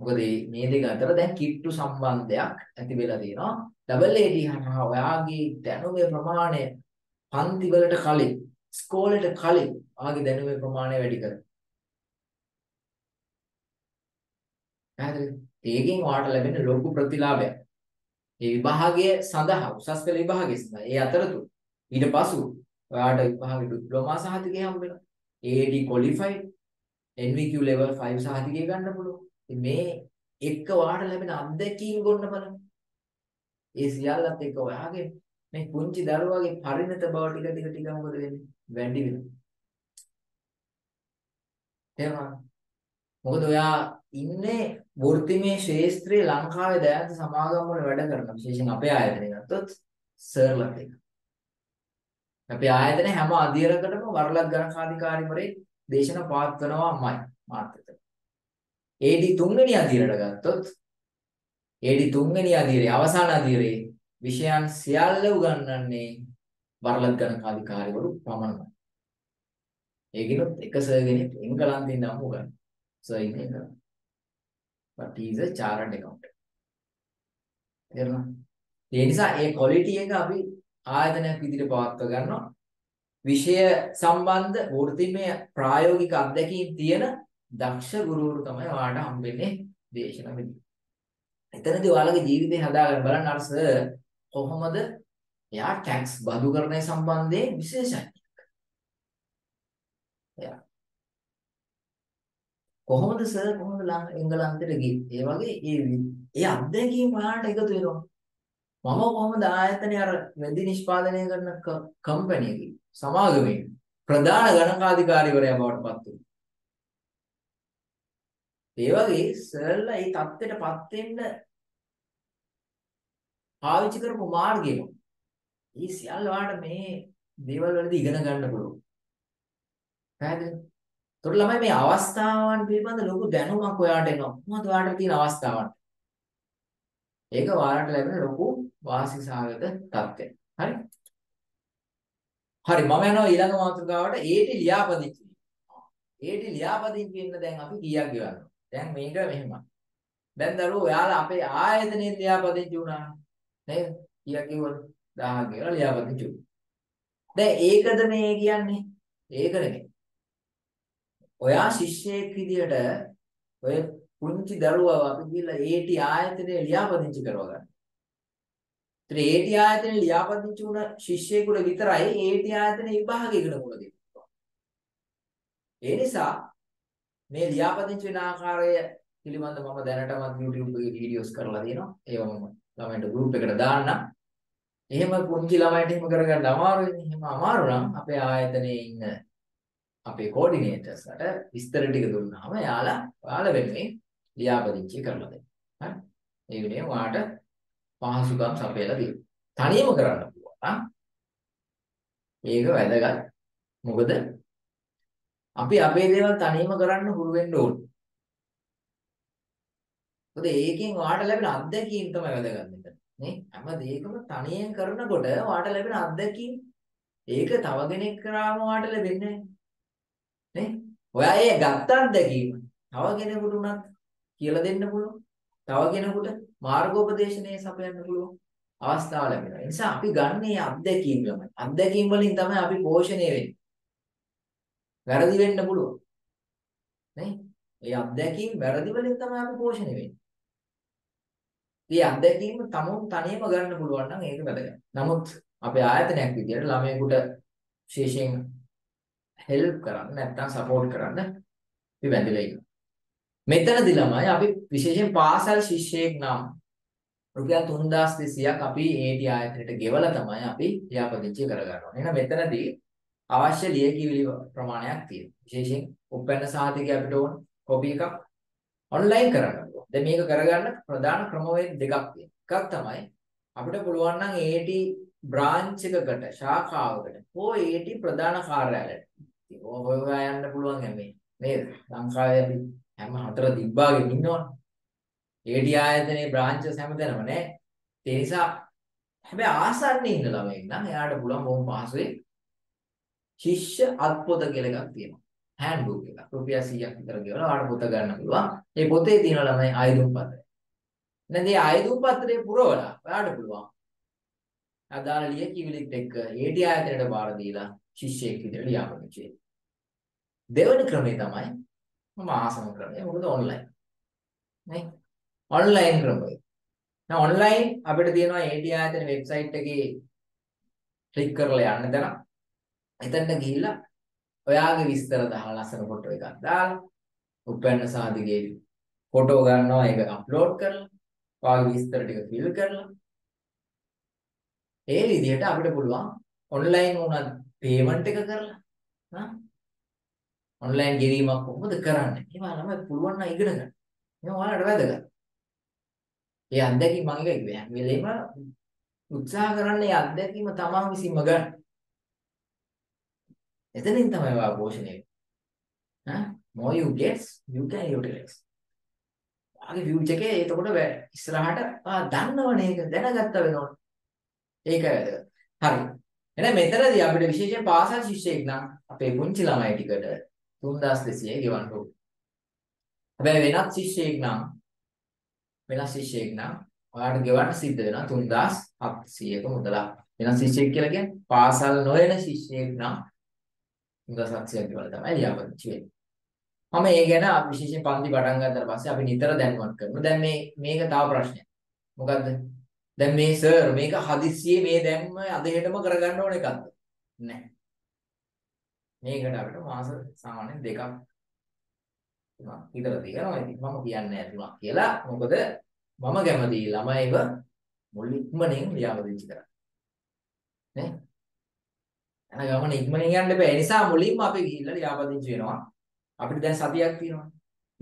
මොකද මේ දෙක අතර දැන් කිට්ටු සම්බන්ධයක් ඇති වෙලා තියෙනවා. A A T හරහා ඔයාගේ දැනුමේ ප්‍රමාණය පන්ති වලට කලින්, ස්කෝලේට කලින් ආගේ දැනුමේ ප්‍රමාණය වැඩි කරගන්න. හරිද? ඒකෙන් ඔයාලට ලැබෙන ලොකු ප්‍රතිලාභයක්. මේ විභාගයේ සඳහා උසස් පෙළ විභාගයේ සඳහා ඒ අතරතුර ඊට පසු ඔයාලට විභාගයේ ඩිප්ලෝමා සහතිකය හම්බ වෙනවා. A A T qualified N V Q level five සහතිකය ගන්න පුළුවන්. ඉතින් මේ එක්ක ඔයාලට ලැබෙන අත්දැකීම් ගොන්න බලන්න. ඒ සියල්ලත් එක්ක ඔයාගේ මේ පුංචි දරුවාගේ පරිණත බව ටික ටික ටික මොකද වෙන්නේ? වැඩි වෙනවා. තේරුණාද? මොකද ඔයා ඉන්නේ වෘත්තිමය ශාස්ත්‍රයේ ලංකාවේ දයාත සමාගම් වල වැඩ කරන විශේෂයෙන් අපේ ආයතනය ගත්තොත් සර්ලත් එක. අපේ ආයතනයේ හැම අධ්‍යයනකටම වරලක් ගණකාධිකාරීවරේ දේශන පවත්වනවාමයි මාතෘකාව. A D තුන් වෙනි අධ්‍යයනයට ගත්තොත් A D තුන් වෙනි අධ්‍යයනයේ අවසාන අධ්‍යයනයේ විෂයන් සියල්ල උගන්වන්නේ වරලක් ගණකාධිකාරීවරු පමණයි. ඒකිනුත් එක සර් කෙනෙක් එංගලන්තෙන් නම් උගන්න. සර් ඉන්නේ කරා. But he is a chartered accountant. තේරුණා. ඒ නිසා ඒ ක්වොලිටි එක අපි ආයතනයක් විදිහට පවත්වා ගන්නවා. විෂය සම්බන්ධ වෘත්තිමය ප්‍රායෝගික අත්දැකීම් තියෙන දක්ෂ ගුරුවරු තමයි ඔයාලට හම්බෙන්නේ දේශනාවේදී. එතනදී ඔයාලගේ ජීවිතේ හදාගන්න බලන්න අර සර් කොහොමද එයා ටැක්ස් බදුකරණය සම්බන්ධයෙන් විශේෂඥයෙක්. එයා කොහොමද සර් කොහොමද එංගලන්තෙට ගියේ? ඒ වගේ ඒ ඒ අත්දැකීම් ඔයාලට එකතු වෙනවා. මම කොහොමද ආයතනයේ අර වැඩි නිෂ්පාදනය කරන කම්පැනි එකේ සමාගමේ ප්‍රධාන ගණකාධිකාරීවරයා බවට පත් වුණා. ඒ වගේ සර්ලා මේ தත්ත්වයටපත් වෙන්න පාවිච්චි කරපු මාර්ගය. මේ සියල්ල වලට මේ දේවල් වලදී ඉගෙන ගන්න පුළුවන්. පැහැදිලිද? ඒතොර ළමයි මේ අවස්ථාවන් පිළිබඳ ලොකු දැනුමක් ඔයාලට එනවා. මොකද ඔයාලට තියෙන අවස්ථාවන්. ඒක ඔයාලට ලැබෙන ලොකු වාසිසාගත தත්ත්වයක්. හරි? හරි මම යනවා ඊළඟ මාතෘකාවට ඒටි ලියාපදිංචි. ඒටි ලියාපදිංචි වෙන්න දැන් අපි කීයක් ගෙවන්නේ? දැන් මේක මෙහෙමයි. දැන් දරුවෝ ඔයාලා අපේ ආයතනයේ ලියාපදිංචි වුණා නේද? කීයක් ගෙවුවද? දහයක් ගෙවලා ලියාපදිංචි වුණා. දැන් ඒකද මේ කියන්නේ? ඒක නෙමෙයි. ඔයා ශිෂ්‍යයෙක් විදියට ඔය පුංචි දරුවව අපි කියලා ඒටි ආයතනයේ ලියාපදිංචි කරව ගන්න. ඒත් ඒටි ආයතනයේ ලියාපදිංචි වුණ ශිෂ්‍යයෙකුට විතරයි ඒටි ආයතන විභාගයකට මුල දෙන්න. ඒ නිසා මේ ලියාපදිංචි වෙන ආකාරය පිළිබඳව මම දැනටමත් YouTube එකේ වීඩියෝස් කරලා දෙනවා. ඒවා මම ළමයින්ට group එකට දාන්නම්. එහෙම පුංචි ළමයින්ට එහෙම කරගන්න අමාරුයි. එහෙම අමාරු නම් අපේ ආයතනයේ ඉන්න අපේ coordinatorsට විස්තර ටික දුන්නාම යාලා ඔයාලා වෙනුවෙන් ලියාපදිංචි කරලා දෙනවා. හරි. ඒ විදිහේ ඔයාට පහසුකම් සපයලා දෙනවා. තනියම කරන්න පුළුවන්. මේක වැදගත්. මොකද අපි අපේ දේවල් තනියම කරන්න හුරු වෙන්න ඕනේ. මොකද ඒකෙන් ඔයාට ලැබෙන අත්දැකීම් තමයි වැදගත් මෙතන. නේ? හැම දෙයකම තනියෙන් කරනකොට ඔයාට ලැබෙන අත්දැකීම් ඒක තව කෙනෙක් කරාම ඔයාට ලැබෙන්නේ නැහැ. නේ? ඔයා ඒ ගත්ත අත්දැකීම තව කෙනෙකුට උනත් කියලා දෙන්න පුළුවන්. තව කෙනෙකුට මාර්ගෝපදේශනයේ සපයන්න පුළුවන් අවස්ථාව ලැබෙනවා. ඒ නිසා අපි ගන්න මේ අත්දැකීම් ළමයි. අත්දැකීම් වලින් තමයි අපි පෝෂණය වෙන්නේ. වැරදි වෙන්න පුළුවන් නේ. ඒ අත්දැකීම් වැරදි වලින් තමයි අපි පෝෂණය වෙන්නේ. මේ අත්දැකීම් තමුන් තනියම ගන්න පුළුවන් නම් ඒක වැදගත්. නමුත් අපේ ආයතනයක් විදියට ළමයෙකුට විශේෂයෙන් හෙල්ප් කරන්න නැත්නම් සපෝට් කරන්න අපි වැඳිලා ඉන්නවා. මෙතනදී ළමයි අපි විශේෂයෙන් පාසල් ශිෂ්‍යයෙක් නම් රුපියල් තුන් දාස් දෙසීයක් අපි ඒටි ආයතනයට ගෙවලා තමයි අපි ලියාපදිංචි කරගන්නවා. එහෙනම් මෙතනදී අවශ්‍ය ලියකියවිලි ප්‍රමාණයක් තියෙනවා. විශේෂයෙන් උපකරණ සාධකයක් අපිට ඕන කොපි එකක් ඔන්ලයින් කරන්න ඕන. දැන් මේක කරගන්න ප්‍රධාන ක්‍රමවේද දෙකක් තියෙනවා. එකක් තමයි අපිට පුළුවන් නම් ඒ ටී බ්‍රාන්ච් එකකට ශාඛාවකට හෝ ඒ ටී ප්‍රධාන කාර්යාලයට හොයලා යන්න පුළුවන් හැමේ. නේද? ලංකාවේ අපි හැම හතර දිග්භාගෙම ඉන්නවනේ. ඒ ටී ආයතනයේ බ්‍රාන්චස් හැමදැනම නැහැ. ඒ නිසා හැබැයි ආසන්නයේ ඉන්න ළමෙක් නම් එයාට පුළුවන් බොහොම පහසුවෙන් ශිෂ්‍ය අත්පොත කියලා එකක් තියෙනවා. හෑන්ඩ්බුක් එකක්. රුපියල් සීයක් විතර ගෙවලා ආඩ පොත ගන්න පුළුවන්. මේ පොතේ තියෙන ළමයි ආයුධ පත්‍රය. නැන්දේ ආයුධ පත්‍රය පුරවලා ඔයාට පුළුවන්. අදාළ ලියකියවිලිත් එක්ක ඒටි ආයතනයට බාර දීලා ශිෂ්‍යෙක් විදිහට ලියාපදිංචි වෙන්න. දෙවන ක්‍රමය තමයි මම ආසම ක්‍රමය. මොකද ඔන්ලයින්. නේ? ඔන්ලයින් ක්‍රමය. දැන් ඔන්ලයින් අපිට තියෙනවා ඒටි ආයතන වෙබ්සයිට් එකේ ක්ලික් කරලා යන්න දෙනවා. එතනට ගිහිලා ඔයාගේ විස්තර දාලා ලස්සන ෆොටෝ එකක් දාලා උපන්න සාධිකේ ෆොටෝ ගන්නවා ඒක අප්ලෝඩ් කරලා ඔයාගේ විස්තර ටික ෆිල් කරලා ඒ විදිහට අපිට පුළුවන් ඔන්ලයින් වුණත් පේමන්ට් එක කරලා හා ඔන්ලයින් ගෙවීමක් කොහොමද කරන්නේ? ඒවා ළමයි පුළුවන් නම් ඉගෙන ගන්න. මේ ඔයාලට වැදගත්. ඒ අත්දැකීම මම එක ඉන්නේ හැම වෙලේම උත්සාහ කරන්න ඒ අත්දැකීම තමන් විසින්ම ගන්න. එතනින් තමයි ඔයා පෝෂණය වෙන්නේ. හා more you get you can utilize. ආගේ views එකේ එතකොට ඉස්සරහට ආ දන්නවනේ ඒක දැනගත්ත වෙනවනේ. ඒක වැදගත්. හරි. එහෙනම් මෙතනදී අපිට විශේෂයෙන් පාසල් ශිෂ්‍යයෙක් නම් අපේ පුංචි ළමයි ටිකට තුන් දාස් දෙසීය ගෙවන්න ඕනේ. හැබැයි වෙනත් ශිෂ්‍යයෙක් නම් වෙනත් ශිෂ්‍යයෙක් නම් ඔයාලට ගෙවන්න සිද්ධ වෙනවා තුන් හදාස් හත්සීයක මුදලක්. එහෙනම් ශිෂ්‍යෙක් කියලා කියන්නේ පාසල් නොයන ශිෂ්‍යෙක් නම් තුන් හදාස් හත්සීයක් ගෙවලා තමයි ලියාපදිංචි වෙන්නේ. මම ඒ ගැන විශේෂයෙන් පන්ති පටන් ගන්නතර පස්සේ අපි නිතර දැනුවත් කරනවා. දැන් මේ මේක තව ප්‍රශ්නයක්. මොකද්ද? දැන් මේ සර් මේක හදිස්සියේ මේ දැම්ම අදහෙටම කරගන්න ඕන එකක්ද? නැහැ. මේකට අපිට මාස සාමාන්‍යයෙන් දෙකක් විතර තියෙනවා. ඉතින් මම කියන්නේ ඇතුණා කියලා. මොකද මම කැමති ළමයිව මුල් ඉක්මනින් ලියාපදිංචි කරන්න. නේ? එන ගමන ඉක්මනින් යන්න බෑ. ඒ නිසා මුලින්ම අපි ගිහිල්ලා ලියාපදිංචි වෙනවා. අපිට දැන් සතියක් තියෙනවා.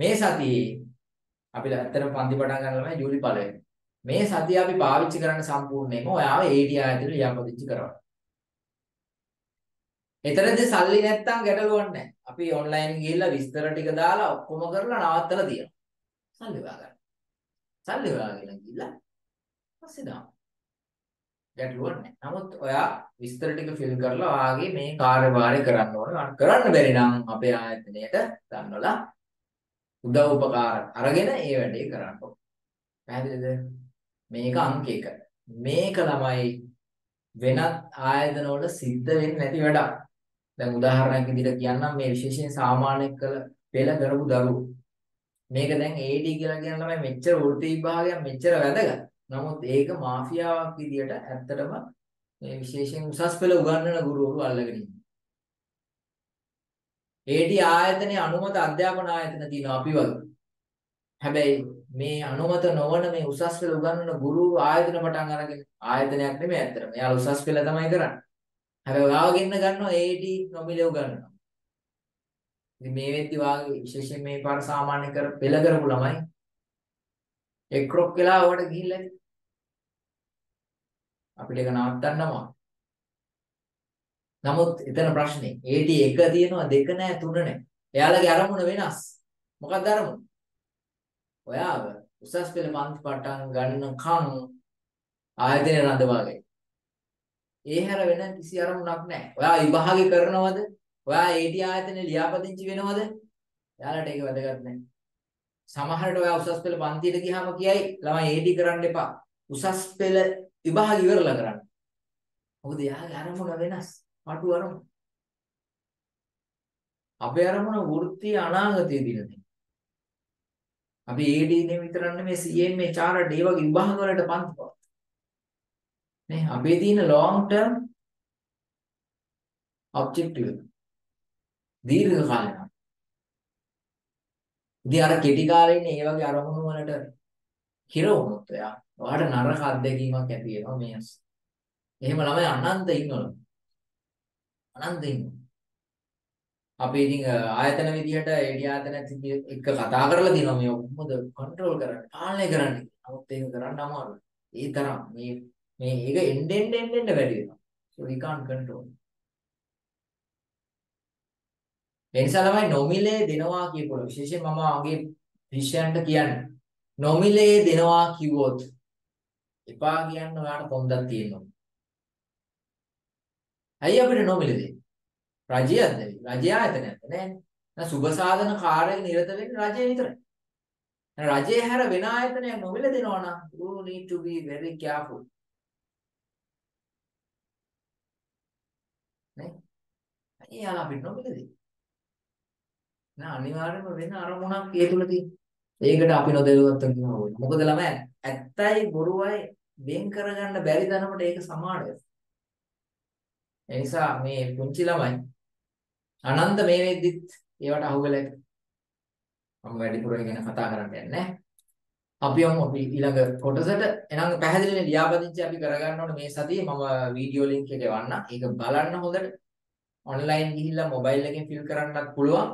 මේ සතියේ අපි ඇත්තටම පන්ති පටන් ගන්න ළමයි ජූලි පළමුව. මේ සතිය අපි පාවිච්චි කරන්න සම්පූර්ණයෙන්ම ඔයාව ඒ ටී ආයි ඇතුළේ ලියාපදිංචි කරනවා. එතරම්දී සල්ලි නැත්තම් ගැටලුවක් නැහැ. අපි ඔන්ලයින් ගිහිල්ලා විස්තර ටික දාලා ඔක්කොම කරලා නවත්තලා තියෙනවා. සල්ලි හොයාගන්න. සල්ලි හොයාගෙන ගිහිල්ලා පස්සේ දාන්න. ගැටලුවක් නැහැ. නමුත් ඔයා විස්තර ටික ෆිල් කරලා ඔයාගේ මේ කාර්යභාරය කරන්න ඕනේ. කරන්න බැරි නම් අපේ ආයතනයට දන්වලා උදව් උපකාර අරගෙන ඒ වැඩේ කරන්න ඕනේ. පැහැදිලිද? මේක අංක එක. මේක ළමයි වෙනත් ආයතන වල සිද්ධ වෙන්නේ නැති වැඩක්. දැන් උදාහරණයක් විදිහට කියන්නම් මේ විශේෂයෙන් සාමාන්‍ය කළ පෙළ කරපු දරුවෝ. මේක දැන් ඒ ඩී කියලා කියන ළමයි මෙච්චර වෘත්ති විභාගයක් මෙච්චර වැදගත්. නමුත් ඒක මාෆියාවක් විදියට ඇත්තටම මේ විශේෂයෙන් උසස් පෙළ උගන්වන ගුරුවරු අල්ලගෙන ඉන්නේ. ඒ ඩී ආයතනයේ අනුමත අධ්‍යාපන ආයතන තියෙනවා අපි වගේ. හැබැයි මේ අනුමත නොවන මේ උසස් පෙළ උගන්වන ගුරු ආයතන පටන් අරගෙන ආයතනයක් නෙමෙයි ඇත්තටම. එයාලා උසස් පෙළ තමයි කරන්නේ. හැබැයි ඔයාව ගෙන්න ගන්නවා ඒ ඩී නොමිලේ උගන්වනවා. ඉතින් මේ වෙද්දි වාගේ විශේෂයෙන් මේ පාර සාමාන්‍ය කර පෙළ කරපු ළමයි එක්රොක් වෙලා ඔකට ගිහිල්ලා අපිට ඒක නවත්තන්නවා. නමුත් එතන ප්‍රශ්නේ ඒ ඩී එක තියෙනවා දෙක නැහැ තුන නැහැ. එයාලගේ අරමුණ වෙනස්. මොකක්ද අරමුණ? ඔයාව උසස් පෙළ පන්ති පටන් ගන්නකම් ආයතනය රඳවාගන්න. ඒ හැර වෙන කිසි අරමුණක් නැහැ. ඔයා විභාගේ කරනවද? ඔයා ඒ ඩී ආයතනයේ ලියාපදිංචි වෙනවද? එයාලට ඒක වැදගත් නැහැ. සමහරට ඔයා උසස් පෙළ පන්තියට ගියාම කියයි ළමයි ඒ ඩී කරන්න එපා. උසස් පෙළ විභාග ඉවරලා කරන්න. මොකද යාගේ අරමුණ වෙනස්. පාඩු අරමුණ. අපේ අරමුණ වෘත්ති අනාගතයේ දිනදී. අපි ඒ ඩී නේ විතරන්නේ මේ සී එම් ඒ චාර්ට් ඒ වගේ විභාග වලට පන්ති පාත්. නේ අපේ තියෙන long term objective දීර්ඝ කාලයක්. ඉතින් අර කෙටි කාලේ ඉන්නේ ඒ වගේ අරමුණු වලට හිර වුණොත් එයා ඔයාලට නරක අත්දැකීමක් ඇති වෙනවා මේ අස්ස. එහෙම ළමයි අනන්ත ඉන්නවලු. අනන්ත ඉන්නවා. අපි ඉතින් ආයතන විදිහට ඒ ඩී ආයතන එක කතා කරලා දිනවා මේ මොකද කන්ට්‍රෝල් කරන්න, පාලනය කරන්න. නමුත් ඒක කරන්න අමාරුයි. ඒ තරම් මේ මේ ඒක එන්න එන්න එන්න එන්න වැඩි වෙනවා. So we can't control. එනිසා තමයි නොමිලේ දෙනවා කියපොළ විශේෂයෙන් මම ආගේ විශ්යන්ට කියන්නේ නොමිලේ දෙනවා කිව්වොත් එපා කියන්න ඔයාලට කොන්දක් තියෙනවා. ඇයි අපිට නොමිලේ දෙන්නේ? රජයක්ද? රජය ආයතනයක්ද? නෑනේ. දැන් සුබ සාධන කාර්යයේ නිරත වෙන්නේ රජය විතරයි. රජය හැර වෙන ආයතනයක් නොමිලේ දෙනවා නම් you need to be very careful. නේ? අයියා අපිට නොමිලේ දෙන්නේ. නෑ අනිවාර්යයෙන්ම වෙන අරමුණක් ඒ තුල තියෙන. ඒකට අපි නොදැනුවත් වෙනවා. මොකද ළමයි ඇත්තයි බොරුවයි වෙන් කරගන්න බැරි දනමට ඒක සමානයි. ඒ නිසා මේ පුංචි ළමයි අනන්ත මේ වෙද්දිත් ඒවට අහුවෙලා මම වැඩිපුර ගැන කතා කරන්න යන්නේ නැහැ. අපි යමු අපි ඊළඟ කොටසට. එනං පැහැදිලිනේ ලියාපදිංචි අපි කරගන්න ඕනේ මේ සතියේ. මම වීඩියෝ ලින්ක් එක ගෙවන්න. ඒක බලන්න හොඳට. ඔන්ලයින් ගිහිල්ලා මොබයිල් එකෙන් ෆිල් කරන්නත් පුළුවන්.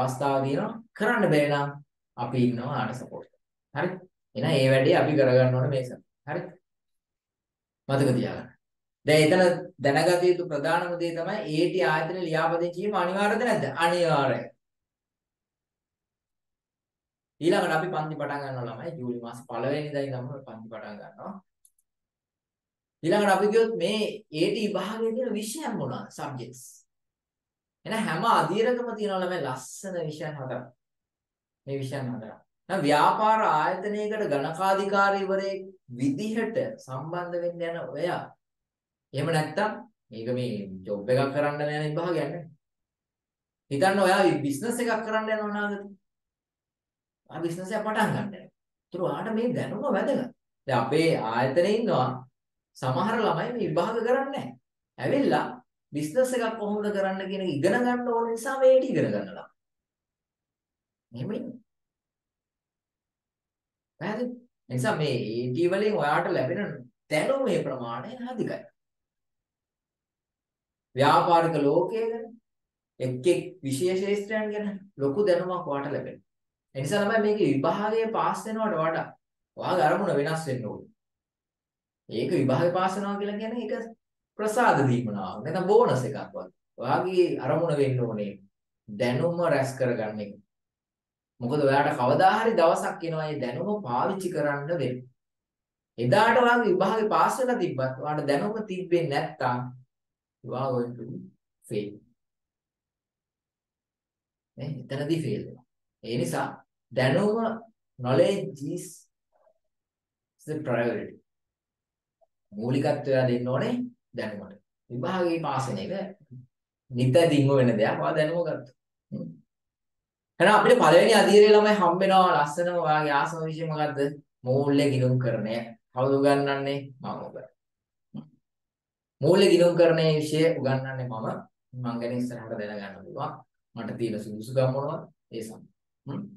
අවස්ථාව දිනන කරන්න බැරි නම් අපි ඉන්නවා ආට සපෝට් කරන්න. හරි. එහෙනම් ඒ වැඩේ අපි කරගන්න ඕනේ මේක. හරි. මතක තියාගන්න. දැන් එතන දැනගත යුතු ප්‍රධානම දේ තමයි ඒ ටී ආයතන ලියාපදිංචි වීම අනිවාර්යද නැද්ද? අනිවාර්යයි. ඊළඟට අපි පන්ති පටන් ගන්නවා ළමයි. ජූලි මාස පළවෙනි දා ඉඳන් අපි පන්ති පටන් ගන්නවා. ඊළඟට අපි කියොත් මේ ඒ ටී විභාගයේ තියෙන විෂයන් මොනවාද? සබ්ජෙක්ට්ස්. එහෙනම් හැම අධීරකම තියෙනවලම ලස්සන විෂයන් හතරක්. මේ විෂයන් හතරක්. දැන් ව්‍යාපාර ආයතනයකට ගණකාධිකාරීවරයෙක් විදිහට සම්බන්ධ වෙන්න යන ඔයා එහෙම නැත්තම් මේක මේ ජොබ් එකක් කරන්න යන විභාගයක් නේ හිතන්න ඔයා බිස්නස් එකක් කරන්න යනවා නාගට ආ බිස්නස් එක පටන් ගන්න යනවා ඒතර ඔයාට මේ දැනුම වැදගත් දැන් අපේ ආයතනයේ ඉන්නවා සමහර ළමයි මේ විභාග කරන්නේ නැහැ ඇවිල්ලා බිස්නස් එකක් කොහොමද කරන්න කියන එක ඉගෙන ගන්න ඕන නිසා මේ ටික ඉගෙන ගන්නවා එහෙම නේ පැහැදිලි නිසා මේ AAT වලින් ඔයාට ලැබෙන දැනුමේ ප්‍රමාණය අධිකයි. ව්‍යාපාරික ලෝකයේ ගැන එක් එක් විශේෂ ශාස්ත්‍රයන් ගැන ලොකු දැනුමක් ඔයාට ලැබෙනවා. ඒ නිසා තමයි මේකේ විභාගයේ පාස් වෙනවට වඩා ඔයාගේ අරමුණ වෙනස් වෙන්න ඕනේ. ඒක විභාගේ පාස් වෙනවා කියලා කියන්නේ ඒක ප්‍රසාද දීපනාවක්. නැත්නම් බෝනස් එකක් වගේ. ඔයාගේ අරමුණ වෙන්න ඕනේ දැනුම රැස් කරගන්න එක. මොකද ඔයාලට කවදා හරි දවසක් එනවා මේ දැනුම පාවිච්චි කරන්න වෙනවා. එදාට ඔයාගේ විභාගේ පාස් වෙලා තිබ්බත් ඔයාලට දැනුම තිබෙන්නේ නැත්තම් you are going to fail. නේ එතනදී fail වෙනවා. ඒ නිසා දැනුම knowledge is the priority. මූලිකත්වය දෙන්න ඕනේ දැනුමට. විභාගේ පාස් වෙන එක නිතරින්ම වෙන දෙයක්. ඔයා දැනුම ගන්න. එහෙනම් අපිට පළවෙනි අධීරයේ ළමයි හම්බ වෙනවා ලස්සනම ඔයාගේ ආසම විශේෂ මොකද්ද මූල්‍ය ගිණුම් කරණය කවුද උගන්වන්නේ මම ඔබ මූල්‍ය ගිණුම් කරණයේ විෂය උගන්වන්නේ මම මම ගැන ඉස්සරහට දැනගන්න පුළුවන් මට තියෙන සුදුසුකම් මොනවද ඒ සම්බන්ධ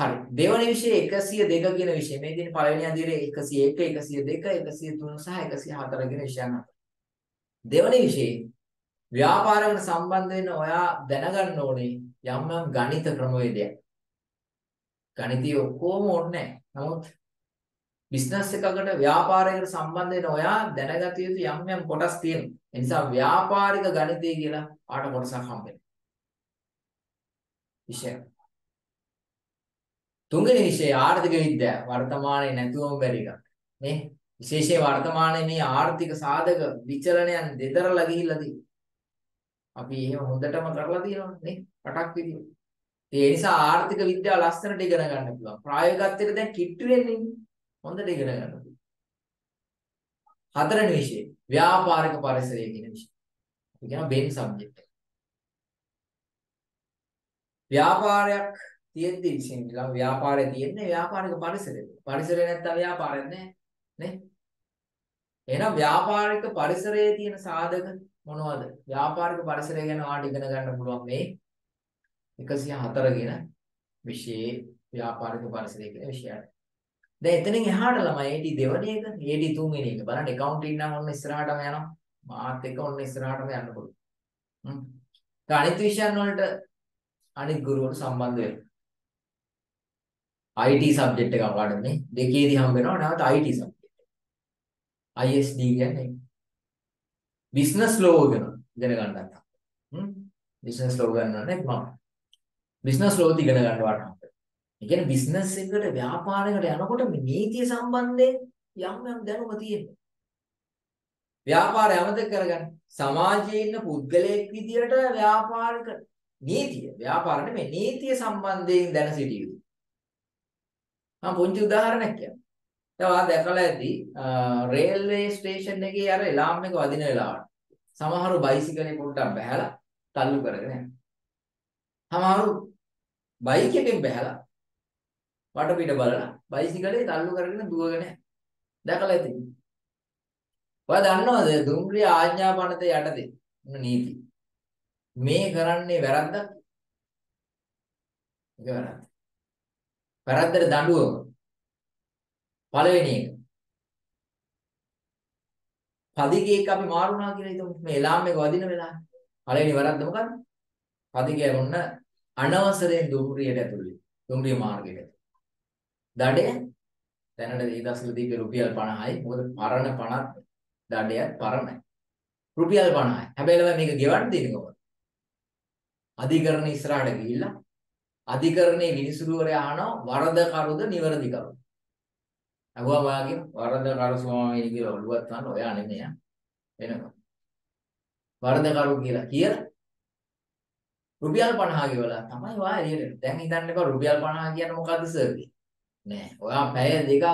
හරි දෙවන විෂය එකසිය දෙක කියන විෂය මේ දින පළවෙනි අධීරයේ එකසිය එක එකසිය දෙක එකසිය තුන සහ එකසිය හතර කියන විෂයන් අතර දෙවන විෂයේ ව්‍යාපාරයකට සම්බන්ධ වෙන ඔයා දැනගන්න ඕනේ යම් යම් ගණිත ක්‍රමවේදයක් ගණිතය කොහොම ඕනේ නමුත් බිස්නස් එකකට ව්‍යාපාරයකට සම්බන්ධ වෙන ඔයා දැනගත යුතු යම් යම් කොටස් තියෙනවා ඒ නිසා ව්‍යාපාරික ගණිතය කියලා ආට කොටසක් හම්බෙනවා විෂය තුන්වෙනි විෂය ආර්ථික විද්‍යාව වර්තමානයේ නැතුවම බැරි එකක් මේ විශේෂයෙන් වර්තමානයේ මේ ආර්ථික සාධක විචලනයන් දෙදරලා ගිහිල්ලා තියෙනවා අපි එහෙම හොඳටම කරලා තියෙනවනේ නේ රටක් විදියට. ඒ නිසා ආර්ථික විද්‍යාව ලස්සනට ඉගෙන ගන්න පුළුවන්. ප්‍රායෝගිකත්වයට දැන් කිට්ටු වෙන්නේ හොඳට ඉගෙන ගන්න පුළුවන්. හතරවෙනි විෂය ව්‍යාපාරික පරිසරය කියන විෂය. අපි කියනවා බේන් සබ්ජෙක්ට් එක. ව්‍යාපාරයක් තියෙද්දී ඉතින් ඊළඟ ව්‍යාපාරය තියෙන්නේ ව්‍යාපාරික පරිසරය. පරිසරය නැත්තම් ව්‍යාපාරයක් නැහැ නේ. එහෙනම් ව්‍යාපාරික පරිසරයේ තියෙන සාධක මොනවද? ව්‍යාපාරික පරිසරය ගැන ආඩ ඉගෙන ගන්න පුළුවන් මේ එකසිය හතර කියන විෂයේ ව්‍යාපාරික පරිසරය කියන විෂයය. දැන් එතනින් එහාට ළමයි AAT දෙවන එක, AAT තුන්වෙනි එක බලන්න accounting නම් ඔන්න ඉස්සරහටම යනවා. මාත් එක ඔන්න ඉස්සරහටම යන්න පුළුවන්. හ්ම්. ගණිත විෂයන් වලට අනිත් ගුරුවරු සම්බන්ධ වෙනවා. I T subject එක අපකට මේ දෙකේදී හම්බ වෙනවා. නැවත I T subject. I S D කියන්නේ business law ගැන ඉගෙන ගන්නත්. හ්ම්. business law ගන්නවනේ මම. business law ඉගෙන ගන්නවට අපිට. ඒ කියන්නේ business එකට ව්‍යාපාරයකට යනකොට මේ නීතිය සම්බන්ධයෙන් යම් යම් දැනුම තියෙනවා. ව්‍යාපාරය අමතක කරගන්න සමාජයේ ඉන්න පුද්ගලයෙක් විදියට ව්‍යාපාරික නීතිය ව්‍යාපාර නෙමෙයි නීතිය සම්බන්ධයෙන් දැන සිටිය යුතුයි. මම පොන්චි උදාහරණයක් කියන්නම්. දැන් ඔයා දැකලා ඇති රේල්වේ ස්ටේෂන් එකේ අර එලාම් එක වදින වෙලාවට සමහරව බයිසිකලේ පොඩ්ඩක් බහැලා තල්ලු කරගෙන යනවා. සමහරව බයික් එකෙන් බහැලා වටපිට බලලා බයිසිකලේ තල්ලු කරගෙන දුවගෙන දැකලා ඇති. ඔයා දන්නවද දුම්රිය ආඥා පනත යටතේ නීති. මේ කරන්නේ වැරද්දක්. ඒක වැරද්ද. වැරද්දට දඬුවම පළවෙනි එක. පදිකේක අපි මාරුණා කියලා හිතමු. මේ එලාම් එක වදින වෙලාවේ පළවෙනි වරද්ද මොකද්ද? පදිකේ වුණ අනවසරයෙන් දුම්රියට ඇතුළු වෙනවා. දුම්රිය මාර්ගයට ඇතුළු. දඩය දැනට දෙදස්වල දීපේ රුපියල් පනහයි. මොකද පරණ පනත් දඩයත් පරණයි. රුපියල් පනහයි. හැබැයි ළමයි මේක ගෙවන්න දෙන්නේ කොහොමද? අධිකරණ ඉස්සරහට ගිහිල්ලා අධිකරණයේ විනිසුරුවරයා අහනවා වරද කරුද නිවැරදි කරුද? අහුවා වාගේ වරද කරු ස්වාමීන් කියලා ඔළුවත් ගන්න ඔයා නෙමෙයි වෙනවා. වරද කරු කියලා කියලා රුපියල් පනහක් ගෙවලා තමයි වා එළියට. දැන් හිතන්න එපා රුපියල් පනහක් කියන්නේ මොකද්ද සර්? නෑ. ඔයා පැය දෙකක්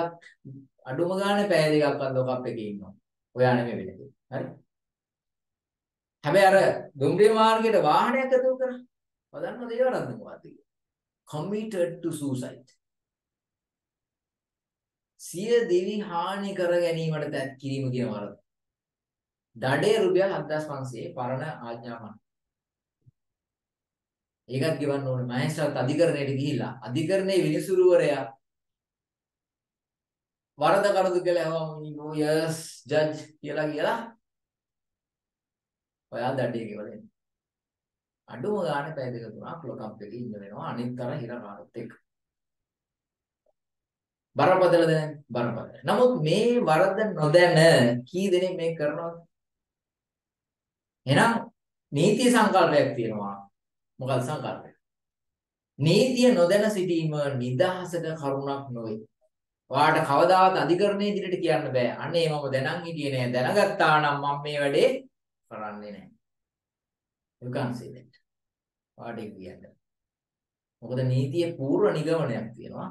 අඩුම ගානේ පැය දෙකක්වත් ලොකප් එකේ ඉන්නවා. ඔයා නෙමෙයි වෙන්නේ. හරි. හැබැයි අර දුම්රිය මාර්ගයට වාහනයක් ඇතුල් කරා. ඔයා දන්නවද ඒ වරද්ද මොකක්ද කියලා? Committed to suicide. සිය දිවි හානි කර ගැනීමට තැත් කිරීම කියන වරද. දඩේ රුපියල් හත් දහස් පන්සියයි පරණ ආඥාපන. ඒකත් ගෙවන්න ඕනේ මහේස්ත්‍රාත් අධිකරණයට ගිහිල්ලා අධිකරණයේ විනිසුරුවරයා වරද කරදු කියලා හැවම yes judge කියලා කියලා ඔයා දඩේ ගෙවලෙන්න. අඩුම ගානේ පැය දෙක තුනක් ලොකප් එකේ ඉන්න වෙනවා අනිත් අර හිරකාරත් එක්ක. බරපතලද නැද්ද? බරපතල. නමුත් මේ වරද නොදැන කී දෙනෙක් මේක කරනවද? එහෙනම් නීති සංකල්පයක් තියෙනවා. මොකද සංකල්පය? නීතිය නොදැන සිටීම නිදහසට කරුණක් නොවේ. ඔයාට කවදාවත් අධිකරණයේ ඉදිරියට කියන්න බෑ. අනේ මම දැනන් හිටියේ නෑ. දැනගත්තා නම් මම මේ වැඩේ කරන්නේ නෑ. You can say that. ඔයාට කියන්න. මොකද නීතියේ පූර්ව නිගමනයක් තියෙනවා.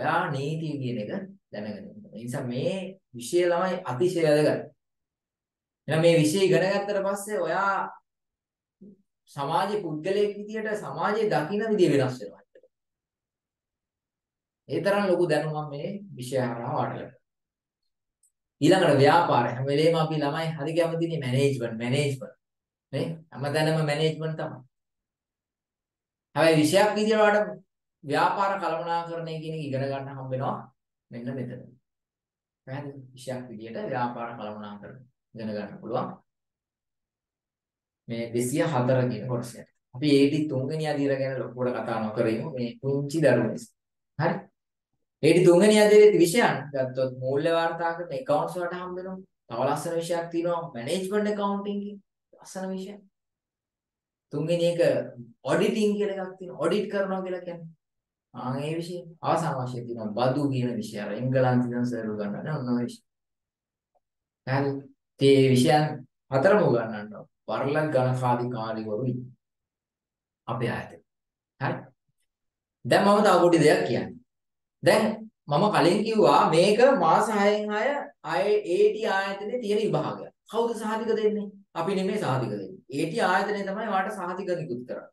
ඔයා නීතිය කියන එක දැනගෙන ඉන්න. ඒ නිසා මේ විෂය ළමයි අතිශය වැදගත්. එහෙනම් මේ විෂය ඉගෙන ගත්තට පස්සේ ඔයා සමාජයේ පුද්ගලයෙක් විදියට සමාජයේ දකින්න විදිය වෙනස් වෙනවා. ඒ තරම් ලොකු දැනුමක් මේ විෂය හරහා වඩලා. ඊළඟට ව්‍යාපාරය. හැම වෙලේම අපි ළමයි හරි කැමතිනේ මැනේජ්මන්ට් මැනේජ්මන්ට් නේ? හැමතැනම මැනේජ්මන්ට් තමයි. හැබැයි විෂයක් විදියට වඩා ව්‍යාපාර කළමනාකරණය කියන එක ඉගෙන ගන්න හම්බ වෙනවා මෙන්න මෙතන. පැහැදිලි විශයක් විදියට ව්‍යාපාර කළමනාකරණය ඉගෙන ගන්න පුළුවන්. මේ දෙසිය හතර කියන කොටසට. අපි ඒ ටී තුන වෙනි අදියර ගැන ලොකුවට කතා නොකරමු මේ කුංචි දරුවෝ නිසා. හරි. ඒ ටී තුන වෙනි අදියරේ විෂයන් ගත්තොත් මූල්‍ය වාර්තාකරණ accounts වලට හම්බ වෙනවා. තව ලස්සන විෂයක් තියෙනවා management accounting කියන ලස්සන විෂය. තුන්වෙනි එක auditing කියලා එකක් තියෙනවා. audit කරනවා කියලා කියන්නේ ආ මේ විෂය අවසාන වශයෙන් තියෙනවා බදු කියන විෂය අර එංගලන්තයෙන් සර්ව ගන්න නෑ ඔන්න ඔය විෂය. දැන් මේ විෂයන් හතරම උගන්වන්න ඕන. වර්ලක් ගණකාධිකාරීවරු ඉන්න. අපේ ආයතන. හරි. දැන් මම තව පොඩි දෙයක් කියන්න. දැන් මම කලින් කිව්වා මේක මාස හයෙන් අය ආයේ ඒ ටී ආයතනයේ තියෙන විභාගයක්. කවුද සහතික දෙන්නේ? අපි නෙමෙයි සහතික දෙන්නේ. ඒ ටී ආයතනය තමයි වාට සහතික නිකුත් කරන්නේ.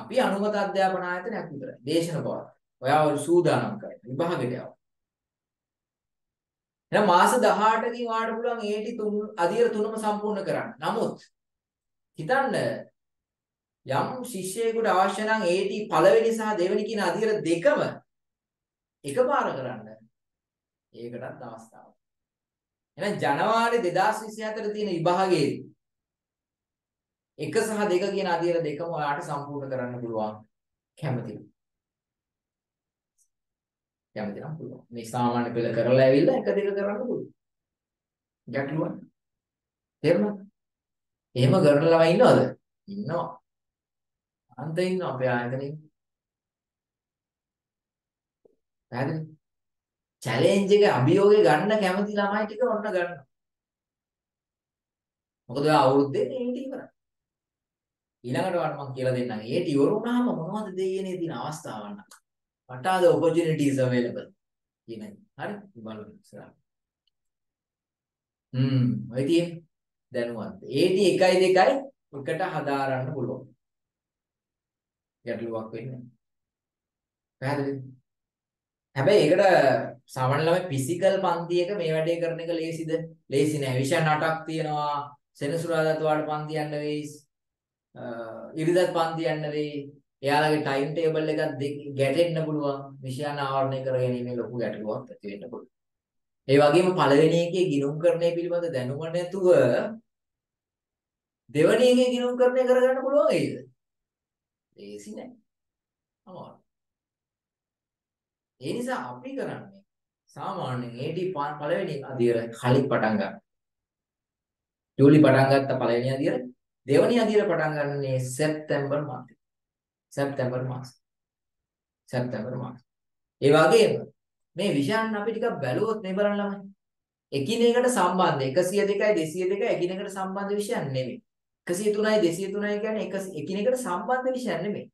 අපි අනුමත අධ්‍යාපන ආයතනයක් විතරයි. දේශන පවත්. ඔයාව සූදානම් කරන්න. විභාගෙට යවන්න. එහෙනම් මාස දහඅට කින් වාට පුළුවන් ඒ ටී තුන අධීර තුනම සම්පූර්ණ කරන්න. නමුත් හිතන්න යම් ශිෂ්‍යයෙකුට අවශ්‍ය නම් ඒ ටී පළවෙනි සහ දෙවෙනි කියන අධීර දෙකම එකපාර කරන්න. ඒකටත් අවස්ථාවක්. එහෙනම් ජනවාරි දෙදාස් විසිහතර තියෙන විභාගයේදී එක සහ දෙක කියන අධ්‍යයන දෙකම ඔයාලට සම්පූර්ණ කරන්න පුළුවන් කැමතිද? කැමතිද? පුළුවන්. මේ සාමාන්‍ය පෙළ කරලා ඇවිල්ලා එක දෙක කරන්න පුළුවන්. ගැටලුවක්. තේරුණාද? එහෙම කරන ළමයි ඉන්නවද? ඉන්නවා. අන්තේ ඉන්නවා අපේ ආයතනයේ. හරි. චැලෙන්ජ් එක අභියෝගේ ගන්න කැමති ළමයි ටික ඔන්න ගන්නවා. මොකද ඔය අවුරුද්දේ ඉන්නේ ඉවරයි. ඊළඟට මම කියලා දෙන්නම්. ඒට ඉවර වුණාම මොනවද දෙයනේ තියෙන අවස්ථාවන් නම්? What are the opportunities available? කියන්නේ. හරි? බලන්න ඉස්සරහ. හ්ම්. ඔය තියෙන දැනුවත්. ඒට එකයි දෙකයි එකට හදාරන්න පුළුවන්. ගැටලුවක් වෙන්නේ. පැහැදිලිද? හැබැයි ඒකට සාමාන්‍ය ළමයි ෆිසිකල් පන්තියක මේ වැඩේ කරන එක ලේසිද? ලේසි නෑ. විෂයන් අටක් තියෙනවා. සෙනසුරාදාත් වාඩ පන්තියක් නෙවෙයි. ඉරිදත් පන්තියන්න වෙයි. එයාලගේ ටයිම් ටේබල් එකත් ගැටෙන්න පුළුවන්. විෂයන ආවරණය කර ගැනීමේ ලොකු ගැටලුවක් ඇති වෙන්න පුළුවන්. ඒ වගේම පළවෙනි එකේ ගිණුම්කරණය පිළිබඳ දැනුම නැතුව දෙවෙනි එකේ ගිණුම්කරණය කරගන්න පුළුවන් ඒද? ලේසි නෑ. අමාරු. ඒ නිසා අපි කරන්නේ සාමාන්‍යයෙන් ඒ ටී පළවෙනි අදියර කලින් පටන් ගන්න. ජූලි පටන් ගත්ත පළවෙනි අදියර දෙවනි අදියර පටන් ගන්නනේ සැප්තැම්බර් මාසෙ. සැප්තැම්බර් මාසෙ. සැප්තැම්බර් මාසෙ. ඒ වගේම මේ විෂයන් අපි ටිකක් බැලුවොත් මේ බලන්න ළමයි. එකිනෙකට සම්බන්ධ එකසිය දෙකයි දෙසිය දෙකයි එකිනෙකට සම්බන්ධ විෂයන් නෙමෙයි. එකසිය තුනයි දෙසිය තුනයි කියන්නේ එක එකිනෙකට සම්බන්ධ විෂයන් නෙමෙයි.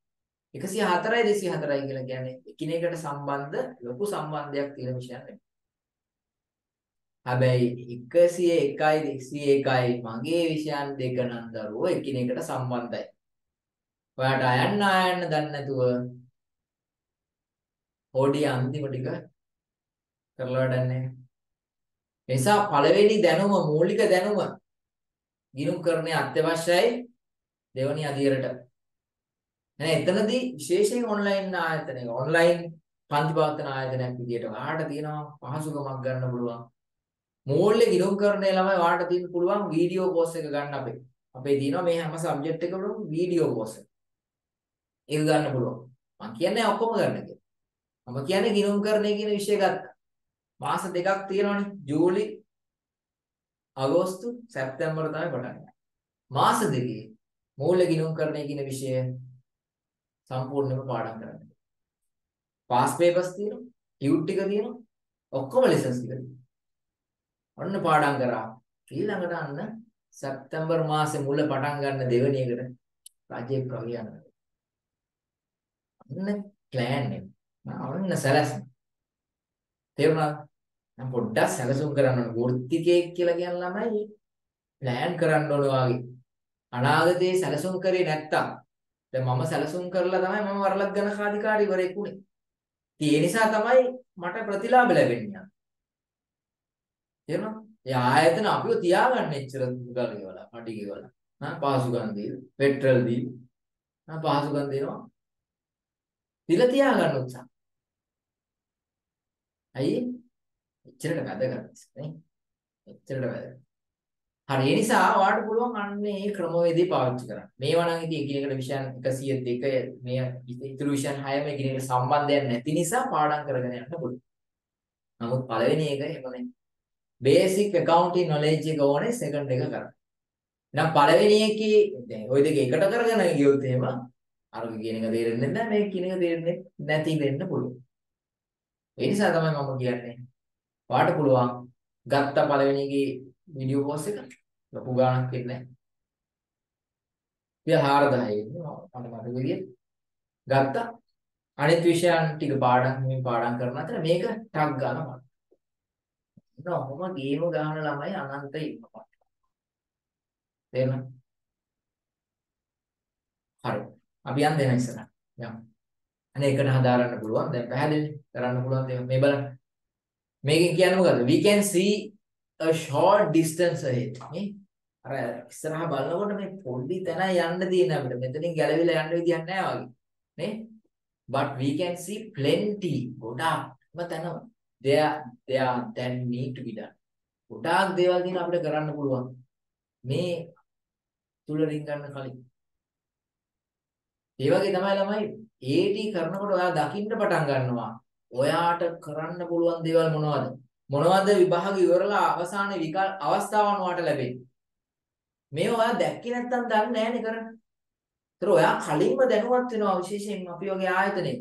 එකසිය හතරයි දෙසිය හතරයි කියලා කියන්නේ එකිනෙකට සම්බන්ධ ලොකු සම්බන්ධයක් තියෙන විෂයක් නේ. හැබැයි එකසිය එකයි දෙසිය එකයි මගේ විෂයන් දෙක නම් දරුවෝ එකිනෙකට සම්බන්ධයි. ඔයාට අයන්න අයන්න දන්නේ නැතුව ඕඩිය අන්තිම ටික කරලා වැඩන්නේ. ඒ නිසා පළවෙනි දැනුම මූලික දැනුම ගිණුම් කරන්නේ අත්‍යවශ්‍යයි දෙවනි අධීරයට. නේ එතනදී විශේෂයෙන් ඔන්ලයින් ආයතනයක ඔන්ලයින් පන්ති පවත්වන ආයතනයක් විදියට ඔයාට තියෙනවා පහසුකමක් ගන්න පුළුවන්. මූල්‍ය ගිණුම් කරන්නේ ළමයි ඔයාට තියෙන පුළුවන් වීඩියෝ කෝස් එක ගන්න අපේ. අපේ තියෙනවා මේ හැම සබ්ජෙක්ට් එකකම වීඩියෝ කෝස් එක. ඒක ගන්න පුළුවන්. මම කියන්නේ ඔක්කොම ගන්න කියලා. මම කියන්නේ ගිණුම් කරන්නේ කියන විෂය ගත්තා. මාස දෙකක් තියෙනවානේ. ජූලි, අගෝස්තු, සැප්තැම්බර් තමයි පටන් ගන්න. මාස දෙකේ මූල්‍ය ගිණුම් කරන්නේ කියන විෂය සම්පූර්ණයෙන්ම පාඩම් කරන්න. පාස් පේපර්ස් තියෙනවා, ටියුට් ටික තියෙනවා, ඔක්කොම ලෙසන්ස් ටික තියෙනවා. ඔන්න පාඩම් කරා. ඊළඟට අන්න සැප්තැම්බර් මාසේ මුල පටන් ගන්න දෙවෙනි එකට රජයේ ප්‍රවියන. අන්න ප්ලෑන් එක. අන්න සැලැස්ම. තේරුණාද? නම් පොඩ්ඩක් සැලසුම් කරන්න ඕනේ. වෘත්තිකයෙක් කියලා කියන ළමයි ප්ලෑන් කරන්න ඕනේ වාගේ. අනාගතේ සැලසුම් කරේ නැත්තම් දැන් මම සැලසුම් කරලා තමයි මම වරලක් ගණක අධිකාරීවරයෙක් උනේ. ඒ නිසා තමයි මට ප්‍රතිලාභ ලැබෙන්නේ. තේරුණාද? ඒ ආයතන අපිව තියාගන්න එච්චර දුරගෙන වල පටි ගෙවල. නා පාසු ගන්න දීලා, පෙට්‍රල් දීලා. නා පාසු ගන්න දෙනවා. දිල තියාගන්න උත්සාහ. අයි එච්චරට වැදගත් නේ. එච්චරට වැදගත්. හරි ඒ නිසා ඔයාලට පුළුවන් අන්න මේ ක්‍රමවේදී පාවිච්චි කරන්න. මේවා නම් ඉතින් එකිනෙකට විෂයන් එකසිය දෙක මේ ඉතුරු විෂයන් හයම එකිනෙකට සම්බන්ධයක් නැති නිසා පාඩම් කරගෙන යන්න පුළුවන්. නමුත් පළවෙනි එක එහෙමනේ. බේසික් accounting knowledge එක ඕනේ සෙකන්ඩ් එක කරන්න. එහෙනම් පළවෙනි එකේ දැන් ওই දෙක එකට කරගෙන ගියොත් එහෙම අර කියන එක තේරෙන්නේ නැහැ මේ කියන එක තේරෙන්නේ නැති වෙන්න පුළුවන්. ඒ නිසා තමයි මම කියන්නේ පාට පුළුවන් ගත්ත පළවෙනි එකේ වීඩියෝ පෝස්ට් එක ලොකු ගාණක් වෙන්නේ නැහැ. විය හාරදහයි මම මතක විදියට ගත්ත අනිත් විෂයන් ටික පාඩම් මේ පාඩම් කරන අතර මේක ටක් ගාලා මම ඔහොම ගේම ගහන ළමයි අනන්තයි ඉන්නවා. තේරෙනවද? හරි. අපි යන් දෙන ඉස්සරහ. යමු. අනේ එකට හදාරන්න පුළුවන්. දැන් පැහැදිලි කරන්න පුළුවන් දේ මේ බලන්න. මේකෙන් කියන්නේ මොකද්ද? We can see a short distance ahead. නේ? අර ඉස්සරහ බලනකොට මේ පොඩි තැන යන්න තියෙන අපිට. මෙතනින් ගැලවිලා යන්න විදියක් නැහැ වගේ. නේ? But we can see plenty. ගොඩාක්ම තැනම. There there that need to be done. ගොඩාක් දේවල් දින අපිට කරන්න පුළුවන්. මේ තුලරින් ගන්න කලින්. ඒ වගේ තමයි ළමයි A A T කරනකොට ඔයා දකින්න පටන් ගන්නවා ඔයාට කරන්න පුළුවන් දේවල් මොනවද මොනවද විභාග ඉවරලා අවසාන විකල් අවස්ථාවන් ඔයාට ලැබෙන්නේ මේ ඔයා දැක්කේ නැත්තම් දන්නේ නැහැනේ කරන්නේ. ඒතර ඔයා කලින්ම දැනුවත් වෙනවා විශේෂයෙන්ම අපි වගේ ආයතනයක.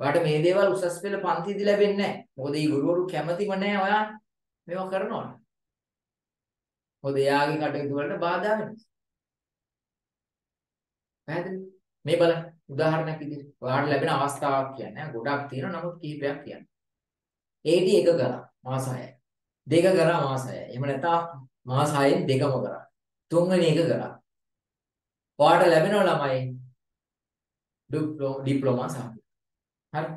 ඔයාට මේ දේවල් උසස් පෙළ පන්තිදී ලැබෙන්නේ නැහැ. මොකද මේ ගුරුවරු කැමතිම නැහැ ඔයා මේවා කරනවා. මොකද එයාගේ කටයුතු වලට බාධා වෙනවා. පැහැදිලි මේ බලන්න උදාහරණයක් විදිහට ඔයාලට ලැබෙන අවස්ථාවක් කියන්නේ ගොඩක් තියෙනවා නමුත් කීපයක් කියන්න. ඒටි එක කරා මාස හයයි. දෙක කරා මාස හයයි. එහෙම නැත්නම් මාස හයෙන් දෙකම කරා. තුන්වෙනි එක කරා. ඔයාලට ලැබෙනවා ළමයි ඩිප්ලෝමා සහ. හරි.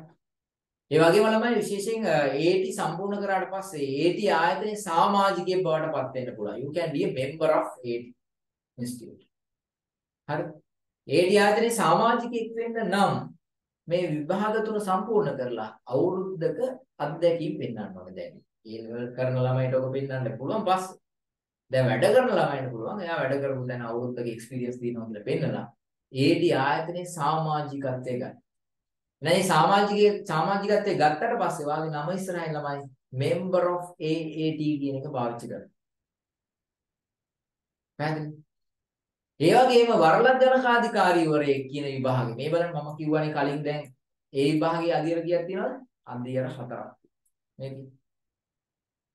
ඒ වගේම ළමයි විශේෂයෙන් A A T සම්පූර්ණ කරාට පස්සේ A A T ආයතනයේ සමාජිකයෙක් බවට පත් වෙන්න පුළුවන්. You can be a member of A A T Institute. හරි. ඒ ආයතනයේ සමාජිකයෙක් වෙන්න නම් මේ විභාග තුන සම්පූර්ණ කරලා අවුරුද්දක අත්දැකීම් පෙන්වන්න ඕනේ දැන්. ඒ ලෙවල් කරන ළමයිට ඔක පෙන්වන්න පුළුවන් පස්සේ. දැන් වැඩ කරන ළමයිට පුළුවන් එයා වැඩ කරපු දැන් අවුරුද්දක එක්ස්පීරියන්ස් තියෙනවා කියලා පෙන්නලා ඒ ආයතනයේ සමාජිකත්වය ගන්න. නැයි සමාජිකයේ සමාජිකත්වය ගත්තට පස්සේ වාගේ නම ඉස්සරහින් ළමයි member of A A T කියන එක පාවිච්චි කරනවා. පැහැදිලි? ඒ වගේම වරලක් ගණකාධිකාරීවරයෙක් කියන විභාගේ මේ බලන්න මම කියවනේ කලින් දැන් ඒ විභාගයේ අධ්‍යයන කීයක් තියෙනවද? අධ්‍යයන හතරක්. නේද?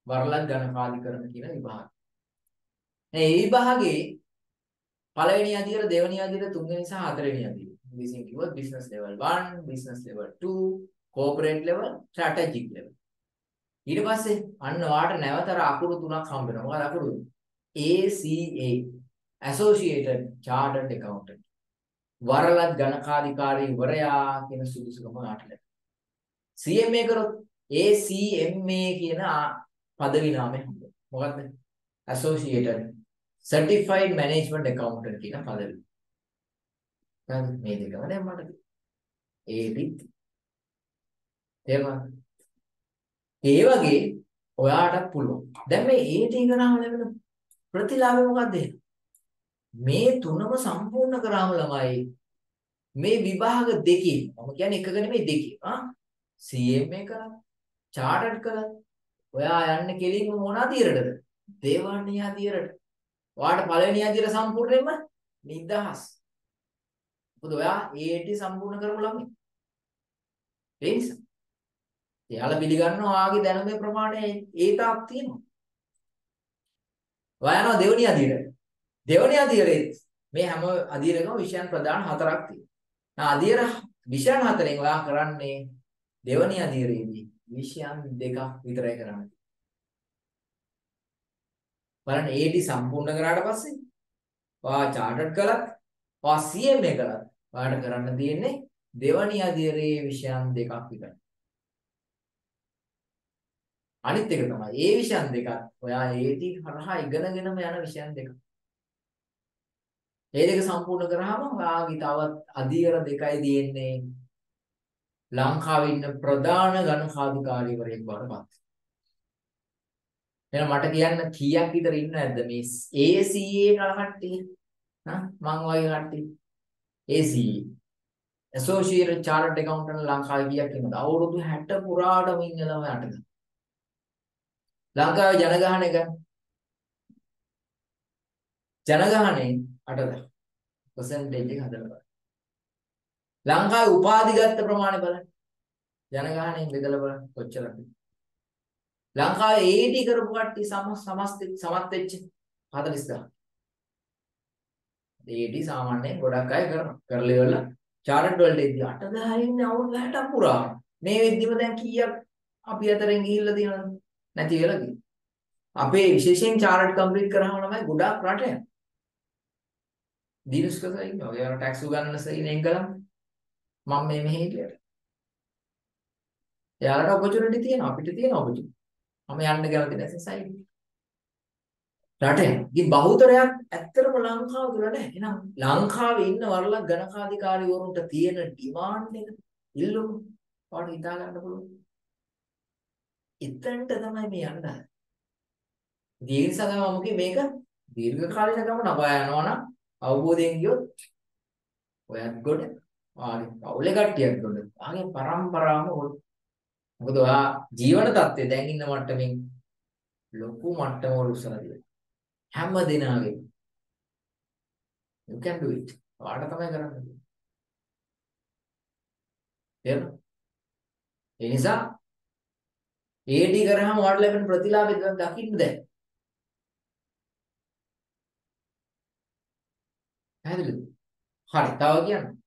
වරලක් ගණකාධිකරණ කියන විභාගය. මේ විභාගයේ පළවෙනි අධ්‍යයන, දෙවෙනි අධ්‍යයන, තුන්වෙනි සහ හතරවෙනි අධ්‍යයන This includes business level one, business level two, corporate level, strategic level. Here was a unwater never Akuru Tuna company, A C A, Associated Chartered Accountant. Varalat Ganakadikari, Varaya, in a Sudisukama atlet. C M A group, A C M A Kina Padaviname, Mogathe, Associated Certified Management Accountant Kina Padavi. Made the government eighty. Eva gay, Oyata Pulo. Then may eighty around eleven. Pretty lavagade. May Tunama Sampuna Gramlamai. May Vibahaga Diki, Mechanic Academy Diki, ah? C A maker, chartered color. Where I am killing Mona theatre. They were near theatre. What Palania theatre some put him? Need the house. eighty Sampuna Karulami. Things the Alabidigano Agi, then they provide eight up theme. Why not Deonia theatre? Deonia theatre may have a Adirano Vishan Pradhan Hatarakti. Now, Adira Vishan Hataring Vakarane, Deonia theatre, Vishan Deca with Rakaran. But an eighty Sampuna Gradabasi or chartered color. Or C M maker, but කරන්න තියෙන්නේ දෙවනි අධීරේ විෂයන් දෙකක් විතර. අනිත් එක තමයි මේ විෂයන් දෙකත් ඔයා A A T හරහා ඉගෙනගෙනම යන විෂයන් දෙක. මේ දෙක සම්පූර්ණ කරාම ඔයාගේ තවත් අධීර දෙකයි තියෙන්නේ ලංකාවේ ඉන්න ප්‍රධාන ගණකාධිකාරීවරයෙක් වඩපත්. එහෙනම් මට කියන්න කීයක් විතර ඉන්න නැද්ද මේ A C A කට්ටිය? Mangwayati A C Associated Chartered Accountant Lankavia Kim, the Uru had a Purada wing in the matter. Lanka Janagahanega Janagahane, other percentage other Lanka Upadi got the Pramanibal Janagahane, Vidalaba, Cocharabi Lanka eighty Gurupati Samastic Samatich, Hadalista. It is a man named Godakai Curliola, chartered well did the other hiding out that a pura. Name it than key up appearing ill the Nathiology. A pay, she chartered complete Karama, my good up Pratia. The discussing of your tax ugan in Angalam, Mum may hate it. There are opportunity and opportunity and opportunity. I may undergo the necessary. Ratte, give Bahutara at the Lanka, you know, Lanka in Varla Ganaka the car, you the theatre demanding Illu or Italian. It then to them I be under. The Ilsakamoki maker, the Ilkar is a governor by an honor, how good in you were good or Olegatia good. I am Paramparamo Gudua, Givanatati, then in the Mataming Loku Matamorusadi. Hammer dinner away. You can do it. What are the maker? Then Inisa eighty Graham, what eleven Pratila with the Dakin there. Handle Harita again.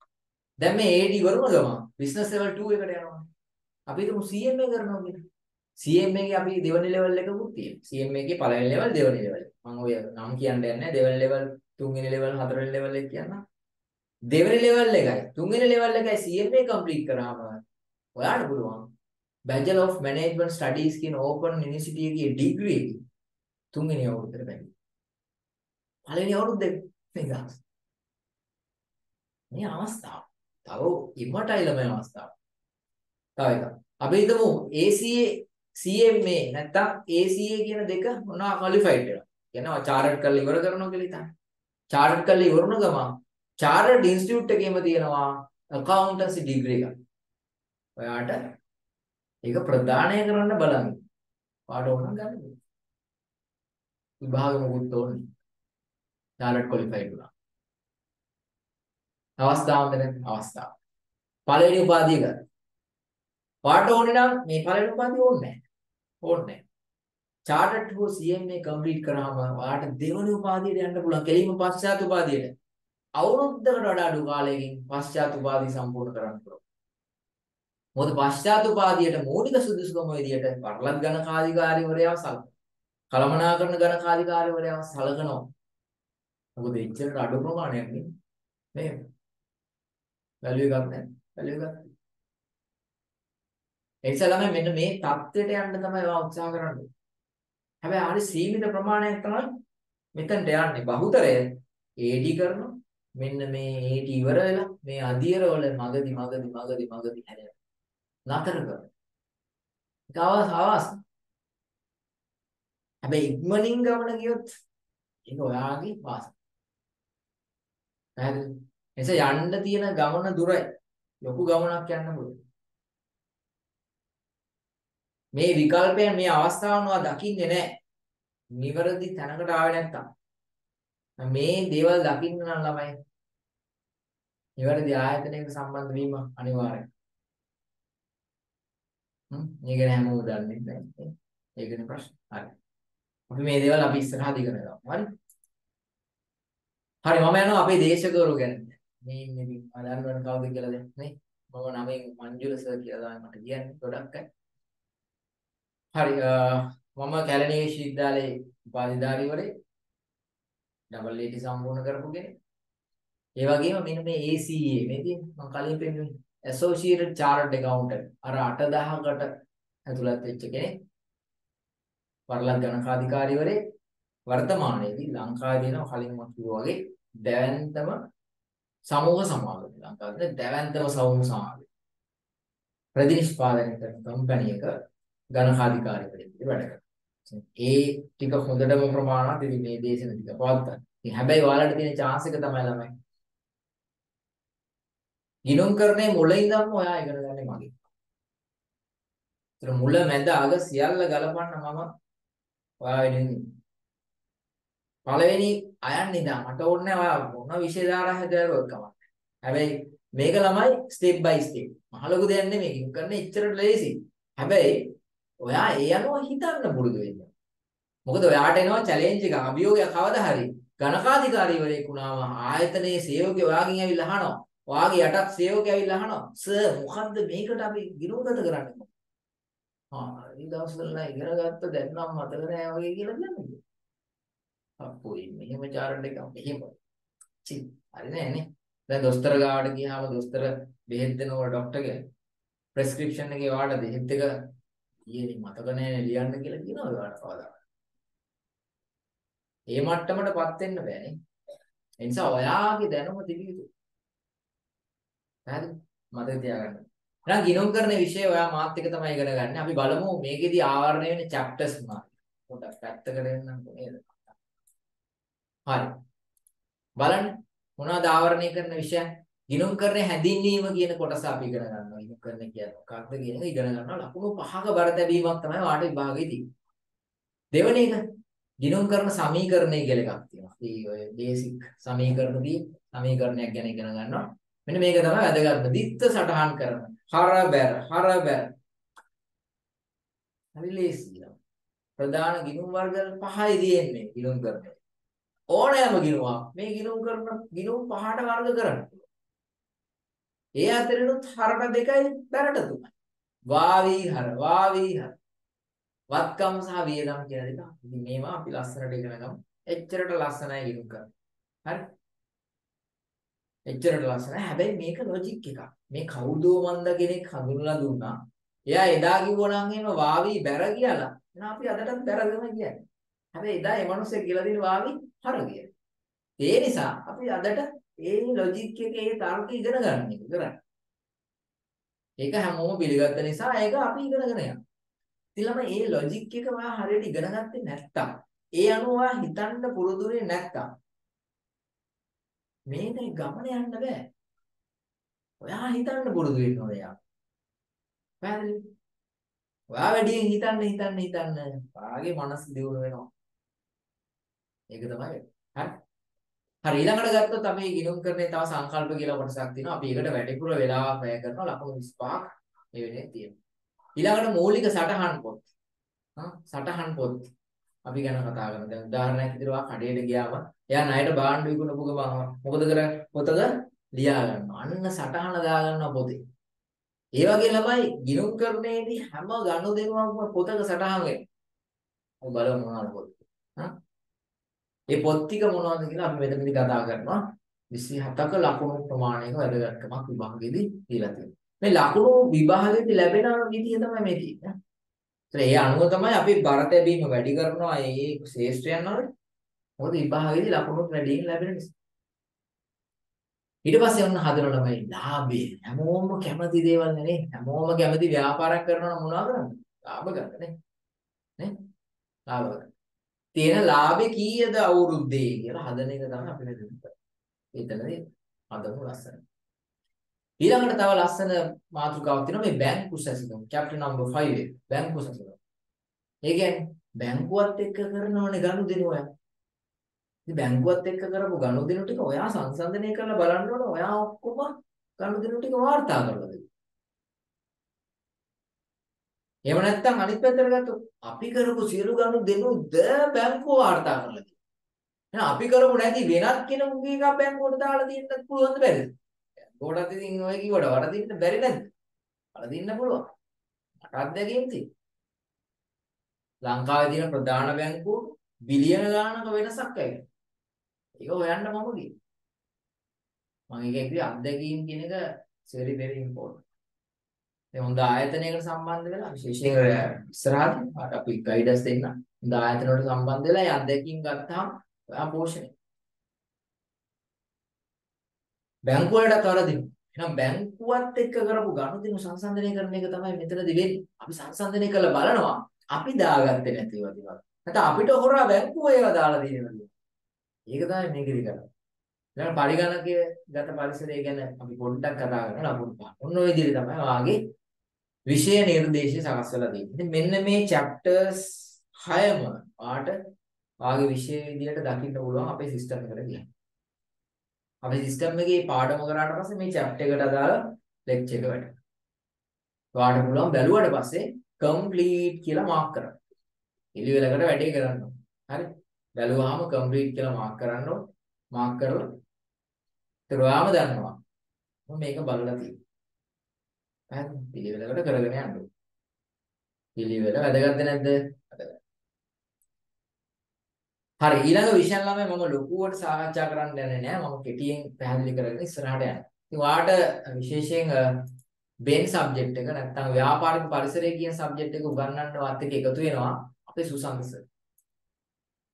Then may eighty Gormazama, business level two ever. A bit of C M A Gernogil. C M A අපි දෙවන level එක උත් තියෙනවා. C M A එකේ පළවෙනි level දෙවන level. මම ඔය නම් කියන්න යන්නේ දෙවන ලෙවල් තුන්වෙනි ලෙවල් හතරවෙනි ලෙවල් එක කියන්න. දෙවන ලෙවල් එකයි තුන්වෙනි ලෙවල් එකයි C M A කම්ප්ලීට් කරාම ඔයාලට පුළුවන් Bachelor of Management Studies කියන Open University එකේ ඩිග්‍රී එක තුන්වෙනි අවුරුද්දට බැරි. පළවෙනි අවුරුද්දේ ෆිගස්. මේ අවස්ථාව. තව ඉමටයිලම අවස්ථාව. තව එක. අපි හිතමු A C A C M A නැත්තම් A C A කියන දෙක මොනවා ක්වොලිෆයිඩ් වෙනවා. කියනවා chartered කරලා ඉවර කරනවා කියලා ඉතින්. chartered කරලා ඉවර වුණ ගමන් chartered institute එකේම තියෙනවා accountancy degree එකක්. ඔයාට ඒක ප්‍රදානය කරන්න බලන්න. ඔයාට ඕන ගන්න බෑ. විභාගෙම උත් ඕනේ. chartered qualified වුණා. අවස්ථාවද නැත්නම් අවස්ථාව. පළවෙනි උපාධිය ගන්න. What only now may follow by the old man. Old man. Chartered to C M A complete Karama, what they only party and a Pulakalima Pasha to Badia. අවුරුද්දකට වඩා අඩු කාලයකින් පශ්චාත් උපාධිය සම්පූර්ණ කරන්න පුළුවන්. මොකද පශ්චාත් උපාධියට මූලික සුදුසුකම විදියට පරලත් ගණකාධිකාරිවරයා සලකනවා. කළමනාකරණ ගණකාධිකාරිවරයා සලකනවා. මොකද එච්චරට අඩු ප්‍රමාණයක් නේ මේ වැලියු එකක් නැහැ. වැලියු එකක්. ඒ නිසා ළමයි මෙන්න මේ தත්ත්වයට යන්න තමයි ඔයා උත්සාහ කරන්නේ. හැබැයි ආනි සීමිත ප්‍රමාණයක් තමයි මෙතනට යන්නේ. බහුතරය A D කරනවා. මෙන්න මේ A D ඉවර වෙලා මේ අධියර වල මගදි මගදි මගදි මගදි හැරෙනවා. නතර කරනවා. ගාවස් ආවස්. හැබැයි ඉක්මනින් ගමන ගියොත් ඒක ඔයාගේ වාසය. හරිද? එසේ යන්න තියෙන ගමන දුරයි. ලොකු ගමනක් යන්න පුළුවන්. මේ විකල්පයන් මේ අවස්ථාවනවා දකින්නේ නැහැ. නිවැරදි තැනකට ආවේ නැත්තම්. මේ දේවල් දකින්න නම් ළමයි නිවැරදි ආයතනයක සම්බන්ධ වීම අනිවාර්යයි. හ්ම්. මේක නෑ මොකද දන්නේ නැහැ. ඒකනේ ප්‍රශ්න. හරි. අපි මේ දේවල් අපි ඉස්සරහා දිගට යනවා. හරි. හරි මම යනවා අපේ දේශකවරු ගැන. මේ ඉන්නේ මම දන්නවද කවුද කියලාද නේ? මම නමෙන් මංජුල සර් කියලා තමයි මට කියන්නේ. ගොඩක් අය හරි මම කැලණිය විශ්වවිද්‍යාලයේ උපාධිධාරීවරේ A A T සම්පූර්ණ කරපු කෙනෙක්. ඒ වගේම මෙන්න මේ A C A මේ තියෙන මම කලින් පෙන්නුවේ Associated Chartered Accountant අර අට දහසකට ඇතුළත් වෙච්ච කෙනෙක්. වරලක් ගණකාධිකාරීවරේ වර්තමානයේදී ලංකාවේ දෙනවා කලින් මම කිව්වා වගේ දැවැන්තම සමූහ සමාගම ලංකාවේ දැවැන්තම සමූහ සමාගම ප්‍රතිනිෂ්පාදනය කරන කම්පැනි එක ගණකාධිකාරීවරයෙක් විදිහට වැඩ කරනවා. ඒ ටික හොඳටම ප්‍රමාණවත් ඉතින් මේ දේශන ටික පවත්තා. ඉතින් හැබැයි ඔයාලට තියෙන chance එක තමයි ළමයි. ගිණුම්කරණය මුල ඉඳන්ම ඔයා ඉගෙන ගන්න මගේ. ඒතර මුල මැද අග සියල්ල ගලපන්න මම ඔයා වෙනින්. පළවෙනි අයන් ඉඳන් මට ඕනේ ඔයා මොන විෂය දාලා හැදෑරුවත් කමක් නැහැ. හැබැයි මේක ළමයි step by step. මහ ලොකු දෙයක් නෙමෙයි ගිණුම්කරණය ඉච්චරට ලේසි. හැබැයි ඔයා ඒ අනුව හිතන්න පුරුදු වෙන්න. මොකද ඔයාට එනවා චැලෙන්ජ් එක අභියෝගයක් කවදා හරි. ගණකාධිකාරීවරයෙක් වුණාම ආයතනයේ සේවකයා ඔයාගෙන් ඇවිල්ලා අහනවා. ඔයාගේ යටත් සේවකයා ඇවිල්ලා අහනවා. "සර් මොකද්ද මේකට අපි ගිණුම්ගත කරන්නේ?" ආ, "ඒ දවස්වල නෑ ඉගෙන ගත්ත දැන් නම් මතක නෑ" වගේ කියලා කියන්නේ. "අප්පුයි මෙහෙම චාරට් එකක් මෙහෙම." චි, හරි නෑනේ. දැන් දොස්තර ගාවට ගියාම දොස්තර බෙහෙත් දෙනවා ડોක්ටර්ගේ. ප්‍රෙස්ක්‍රිප්ෂන් එකේ ඔයාලා බෙහෙත් එක ඊයේ මතක නැහැ ලියන්න කියලා කියනවා ඔයාලට කවදාවත්. ඒ මට්ටමටපත් වෙන්න බෑනේ. ඒ නිසා ඔයාගේ දැනුම තිබිය යුතුයි. හරිද? මතක තියාගන්න. එහෙනම් ගිණුම් කරන විෂය ඔයා මාත් එක තමයි ඉගෙන ගන්න. අපි බලමු මේකෙදී ආවරණය වෙන chapters මොනවාද. පොඩ්ඩක් පැත්තකට එන්නම් නේද? හරි. බලන්න මොනවද ආවරණය කරන විෂය? ගිණුම් කරන්නේ හැඳින්වීම කියන කොටස අපි ඉගෙන ගන්නවා. ගිණුම් කරන්නේ කියන්නේ මොකක්ද කියන එක ඉගෙන ගන්නවා. ලකුණු පහක බරතැබීමක් තමයි වාට විභාගයේ තියෙන්නේ. දෙවෙනි එක ගිණුම් කරන සමීකරණය කියලා එකක් තියෙනවා. ඒ ඔය බේසික් සමීකරණදී සමීකරණයක් ගැන ඉගෙන ගන්නවා. මෙන්න මේක තමයි වැදගත්ම. දිත්ත සටහන් කරන. හර බැර හර බැර. හරි ලේසියි. ප්‍රධාන ගිණුම් වර්ග පහයි තියෙන්නේ ගිණුම් කරන්නේ. ඕනෑම ගිණුමක් මේ ගිණුම් කරන ගිණුම් පහට වර්ග කරන්න. ඒ අතරිනුත් හරණ දෙකයි බැරට තුනයි. වාවී හර වාවී හර. වත්කම් සහ වියදම් කියන දෙක. ඉතින් මේවා අපි ලස්සනට ඉගෙන ගමු. එච්චරට ලස්සනයි ගිණුම් කරන්නේ. හරි. එච්චරට ලස්සනයි. හැබැයි මේක ලොජික් එකක්. මේ කවුදෝ මන්ද කෙනෙක් හඳුනලා දුන්නා. එයා එදා කිව්වා නම් එහෙම වාවී බැර කියලා. එහෙනම් අපි අදටත් බැරදම කියන්නේ. හැබැයි එදා ඒ මිනිස්සේ කියලා දෙන වාවී හර කියලා. ඒ නිසා අපි අදට ඒ ලොජික් එකේ ඒ තර්ක ඉගෙන ගන්න එක කරන්නේ. ඒක හැමෝම පිළිගත්ත නිසා ඒක අපි ඉගෙනගෙන යනවා. ඉතින් ළමයි ඒ ලොජික් එක ඔයා හරියට ඉගෙන ගත්තේ නැත්තම්, ඒ අනුව ඔයා හිතන්න පුරුදුනේ නැත්තම් මේකේ ගමන යන්න බෑ. ඔයා හිතන්න පුරුදු වෙන්න ඕනේ යා. පැහැදිලිද? ඔයා වැඩියෙන් හිතන්න හිතන්න හිතන්න ඔයාගේ මනස දියුණු වෙනවා. ඒක තමයි. හරි. හරි ඊළඟට ගත්තොත් අපි ගිණුම් කරන්නේ තව සංකල්ප කියලා කොටසක් තියෙනවා. අපි ඒකට වැඩිපුර වෙලාවක් වැය කරනවා. ලකුණු විස්පහක් මේ වෙන්නේ තියෙනවා. ඊළඟට මූලික සටහන් පොත්. හා සටහන් පොත්. අපි ගැන කතා කරමු. දැන් උදාහරණයක් විදිහට ඔයා කඩේට ගියාම එයා ණයට බාණ්ඩ විකුණපු ගමන් මොකද කරන්නේ? පොතක ලියා ගන්නවා. අන්න සටහන දා ගන්නවා පොතේ. ඒ වගේ ළමයි ගිණුම්කරණයේදී හැම ගනුදෙනුවක්ම පොතක සටහන් වෙනවා. ඔය බලමු මොනවාද පොත. හා? මේ පොත් ටික මොනවද කියලා අපි මෙතනදී කතා කරනවා. විසි හතක ලකුණු ප්‍රමාණයක වැඩගත්කමක් විභාගයේදී දීලා තියෙනවා. මේ ලකුණු විභාගයේදී ලැබෙන විදිය තමයි මේ තියෙන්නේ. ඒ අනුව තමයි අපි බර තැබීම වැඩි කරනවා ඒ ශේෂ්ත්‍රයන් වල. මොකද විභාගයේදී ලකුණුත් වැඩියෙන් ලැබෙන නිසා. ඊට පස්සේ ඔන්න හදන ළමයි ලාභය. හැමෝම කැමති දේවල් නේ. හැමෝම කැමති ව්‍යාපාරයක් කරනවා නම් මොනවා කරන්නේ? ලාභ ගන්න නේ. නේ? ලාභ ගන්න. තියෙන ලාභේ කීයද අවුරුද්දේ කියලා හදන එක තමයි අපි හදන්නේ. ඒතනදී අදම ලස්සන. ඊළඟට තව ලස්සන මාතෘකාවක් තියෙනවා මේ බැංකු සැසඳුම්. chapter number five එක. බැංකු සැසඳුම්. ඒ කියන්නේ බැංකුවත් එක්ක කරනවනේ ගනුදෙනු ඔයා. ඉතින් බැංකුවත් එක්ක කරපු ගනුදෙනු ටික ඔයා සංසන්දනය කරලා බලන්න ඕන. ඔයා ඔක්කොම ගනුදෙනු ටික වාර්තා කරලා දෙන්න. එහෙම නැත්නම් අනිත් පැත්තට ගත්තොත් අපි කරපු සියලු ගනුදෙනුද බැංකුව වාර්තා කරලා දෙන්න. එහෙනම් අපි කරමු නැති වෙනත් කෙනෙකුගේ එකක් බැංකුවට දාලා දෙන්නත් පුළුවන්ද බැරිද? බෝඩත් ඉතින් ඔය කිව්වට වරදින්න බැරි නැද්ද? වරදින්න පුළුවන්. මට අත්දැකීම් තියෙනවා. ලංකාවේ තියෙන ප්‍රධාන බැංකුව බිලියන ගානක වෙනසක් ඇවිල්ලා. ඒක හොයන්න මම ගියේ. මම ඒක කිව්වේ අත්දැකීම් කියන එක very very important. ඒ හොඳ ආයතනයකට සම්බන්ධ වෙලා විශේෂයෙන් ඉස්සරහදී අපි ගයිඩන්ස් දෙන්න. හොඳ ආයතනවලට සම්බන්ධ වෙලා ඒ අත්දැකීම් ගත්තාම ආපෝෂණය බැංකුව වලට තරදින් එහෙනම් බැංකුවත් එක්ක කරපු ගනුදෙනු සංසන්දනය කරන එක තමයි මෙතනදී වෙන්නේ. අපි සංසන්දනය කරලා බලනවා අපි දාගත්තේ නැති ඒවා දේවල්. නැත්නම් අපිට හොරා බැංකුව ඒවා දාලා දෙනවා. ඒක තමයි මේකදී කරන්නේ. ඊළඟ පරිගණකයේ ගත පරිසරය ගැන අපි පොඩ්ඩක් කතා කරනවා ලබුණා. ඔන්න ඔය විදිහට තමයි වාගේ විෂය නිර්දේශය සකස් වෙලා තියෙන්නේ. ඉතින් මෙන්න මේ chapters හයම පාට වාගේ විෂය විදියට දකින්න පුළුවන් අපේ සිස්ටම් එකට ගියා. අපේ සිස්ටම් එකේ පාඩම කරාට පස්සේ මේ chapter එකට අදාළ lecture එක වැඩ. වාඩ පුළුවන් බැලුවාට පස්සේ complete කියලා mark කරන්න. එළිවෙලකට වැඩේ කරන්න ඕන. හරි. බැලුවාම complete කියලා mark කරන්න ඕන. mark කරලා ඊතරාම දන්නවා. මම මේක බලලා තියෙනවා. හරි. එළිවෙලකට කරගෙන යන්න ඕන. එළිවෙල වැඩගත්ද නැද්ද? හරි ඊළඟ විෂයන් ළමයි මම ලොකුවට සාකච්ඡා කරන්න යන්නේ නැහැ මම කෙටියෙන් පැහැදිලි කරගෙන ඉස්සරහට යනවා. ඉතින් ඔයාලට විශේෂයෙන් බෙන් සබ්ජෙක්ට් එක නැත්නම් ව්‍යාපාරික පරිසරය කියන සබ්ජෙක්ට් එක උගන්වන්නවත් එක්ක එකතු වෙනවා අපේ සුසන්ද සර්.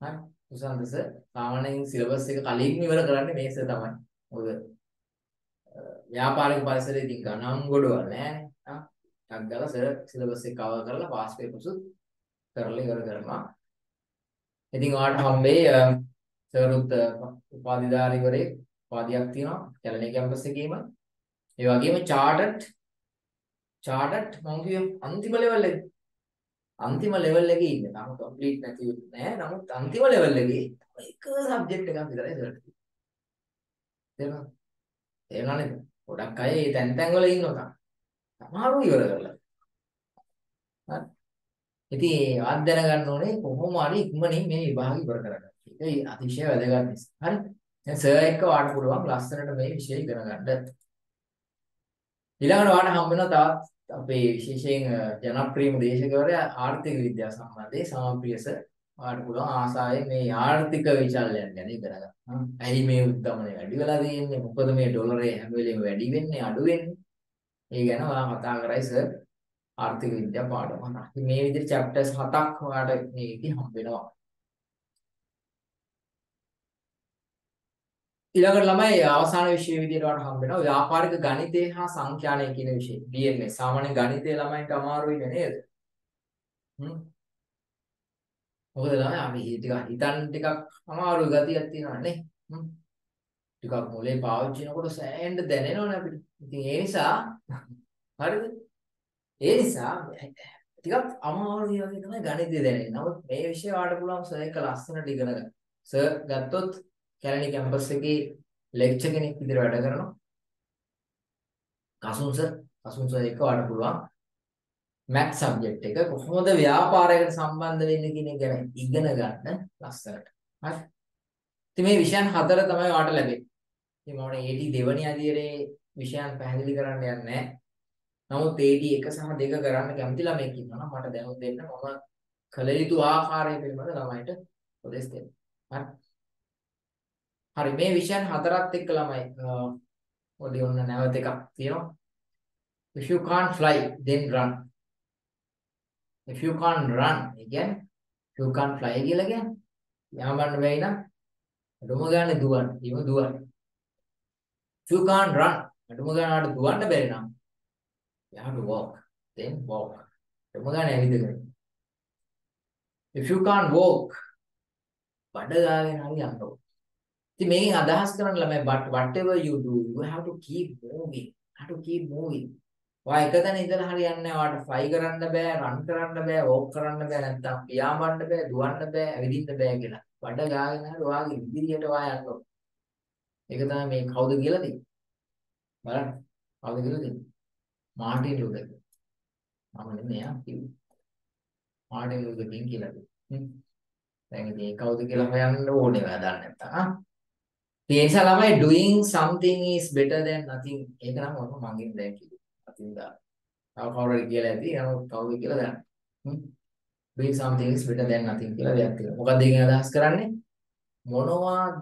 හරි සුසන්ද සර් සාමාන්‍යයෙන් සිලබස් එක කලින් ඉවර කරන්නේ මේ සර් තමයි. මොකද ව්‍යාපාරික පරිසරයේදී ගණන් ගොඩවල් නැහැ. හා ටක් ගාලා සර් සිලබස් එක කවර් කරලා පාස් පේපර්සුත් කරලා ඉවර කරනවා. ඉතින් ඔයාලට හම්බේ සරුත් උපාධිධාරීවරේ උපාධියක් තියෙනවා කැලණිය කැම්පස් එකේම. ඒ වගේම chartered chartered මම කිය අන්තිම level එක අන්තිම level එකේ ඉන්නේ. තාම complete නැති නෑ. නමුත් අන්තිම level එකේ එක subject එකක් විතරයි සර්ට් තියෙන්නේ. තේරෙනවද? තේරෙනවද? ගොඩක් අය ඒ තැන් තැන් වල ඉන්නවා. සමහරව ඉවර කරලා. හරි. ඉතින් ආත් දැනගන්න ඕනේ කොහොම හරි ඉක්මනින් මේ විභාගය ඉවර කරගන්න. ඒක අතිශය වැදගත් නිසා. හරි. දැන් සර් එක්ක වාට පුළුවන් ලස්සනට මේ විෂය ඉගෙන ගන්න. ඊළඟට වාට හම්බ වෙනවා තවත් අපේ විශේෂයෙන් ජනප්‍රියම දේශකවරයා ආර්ථික විද්‍යාව සම්බන්ධයෙන් සමප්‍රිය සර්. වාට පුළුවන් ආසාවෙන් මේ ආර්ථික විචලනයන් ගැන ඉගෙන ගන්න. ඇයි මේ උද්දමනය වැඩි වෙලා තියෙන්නේ? මොකද මේ ඩොලරේ හැම වෙලෙම වැඩි වෙන්නේ අඩු වෙන්නේ? ඒ ගැන ඔයා කතා කරයි සර්. ආර්ථික විද්‍යාව පාඩම කරනවා. ඉතින් මේ විදිහට chapters හතක් ඔයාලට මේකේ හම්බ වෙනවා. ඊළඟට ළමයි අවසාන විෂය විදිහට ඔයාලට හම්බ වෙනවා ව්‍යාපාරික ගණිතය හා සංඛ්‍යානය කියන විෂය. D N A සාමාන්‍ය ගණිතය ළමයින්ට අමාරුයි නේද? හ්ම්. මොකද ළමයි අපි ටිකක් හිතන්න ටිකක් අමාරු ගතියක් තියෙනවා නේ. හ්ම්. ටිකක් මොලේ පාවිච්චි කරනකොට සෑහෙන්න දැනෙනවනේ අපිට. ඉතින් ඒ නිසා හරිද? ඒ නිසා ටිකක් අමාරුයි වගේ තමයි ගණිතය දැනෙන්නේ. නමුත් මේ විෂය වලට පුළුවන් සර් එක ලස්සනට ඉගෙන ගන්න. සර් ගත්තොත් කැලණි කැම්පස් එකේ ලෙක්චර් කෙනෙක් විදිහට වැඩ කරනවා. කසුන් සර් කසුන් සර් එක්ක වලට පුළුවන් math subject එක කොහොමද ව්‍යාපාරයකට සම්බන්ධ වෙන්නේ කියන එක ගැන ඉගෙන ගන්න ලස්සනට. හරි. ඉතින් මේ විෂයන් හතර තමයි ඔයාලට ලැබෙන්නේ. ඉතින් මම A T දෙවෙනි අධ්‍යයනයේ විෂයන් පැහැදිලි කරන්න යන්නේ නැහැ. නමුත් A T එක සහ දෙක කරන්න කැමති ළමයෙක් ඉන්නවා නම් මට දැනුම් දෙන්න මම කළ යුතු ආකාරය පිළිබඳව ළමයිට උපදෙස් දෙන්න. හරි. හරි මේ විෂයන් හතරත් එක්ක ළමයි පොඩි ඔන්න නැවත එකක් තියෙනවා. If you can't fly then run. If you can't run again, you can't fly කියලා කියන්නේ යාමන්න වෙයි නම් අඩුම ගානේ දුවන්න. ඊම දුවන්න. If you can't run, අඩුම ගානට දුවන්න බැරි නම් you have to walk, then walk. අඩුම ගානේ ඇවිදගෙන. If you can't walk, බඩ ගාගෙන හරි යන්න ඕන. ඉතින් මේකෙන් අදහස් කරන්නේ ළමයි but whatever you do you have to keep moving. Have to keep moving. ඔය එකතන ඉඳලා හරියන්නේ නැහැ. ඔයාට fly කරන්න බෑ, run කරන්න බෑ, walk කරන්න බෑ, නැත්තම් පියාඹන්න බෑ, දුවන්න බෑ, ඇවිදින්න බෑ කියලා. බඩ ගාගෙන හරි ඔයාගේ ඉදිරියට ඔයා යන්න ඕන. ඒක තමයි මේ කවුද කියලා දෙන්නේ. බලන්න. කවුද කියලා දෙන්නේ? Martin Luther. මම නෙමෙයි යා කිව්වේ. මාටින් ලූතර් කින් කියලා දෙන්නේ. දැන් ඉතින් ඒ කවුද කියලා හොයන්න ඕනේ ඔයා දන්නේ නැත්තම්. ආ Like doing something is better than nothing. I think that's what I'm saying. I think that's what I'm saying. Doing something is better than nothing. What do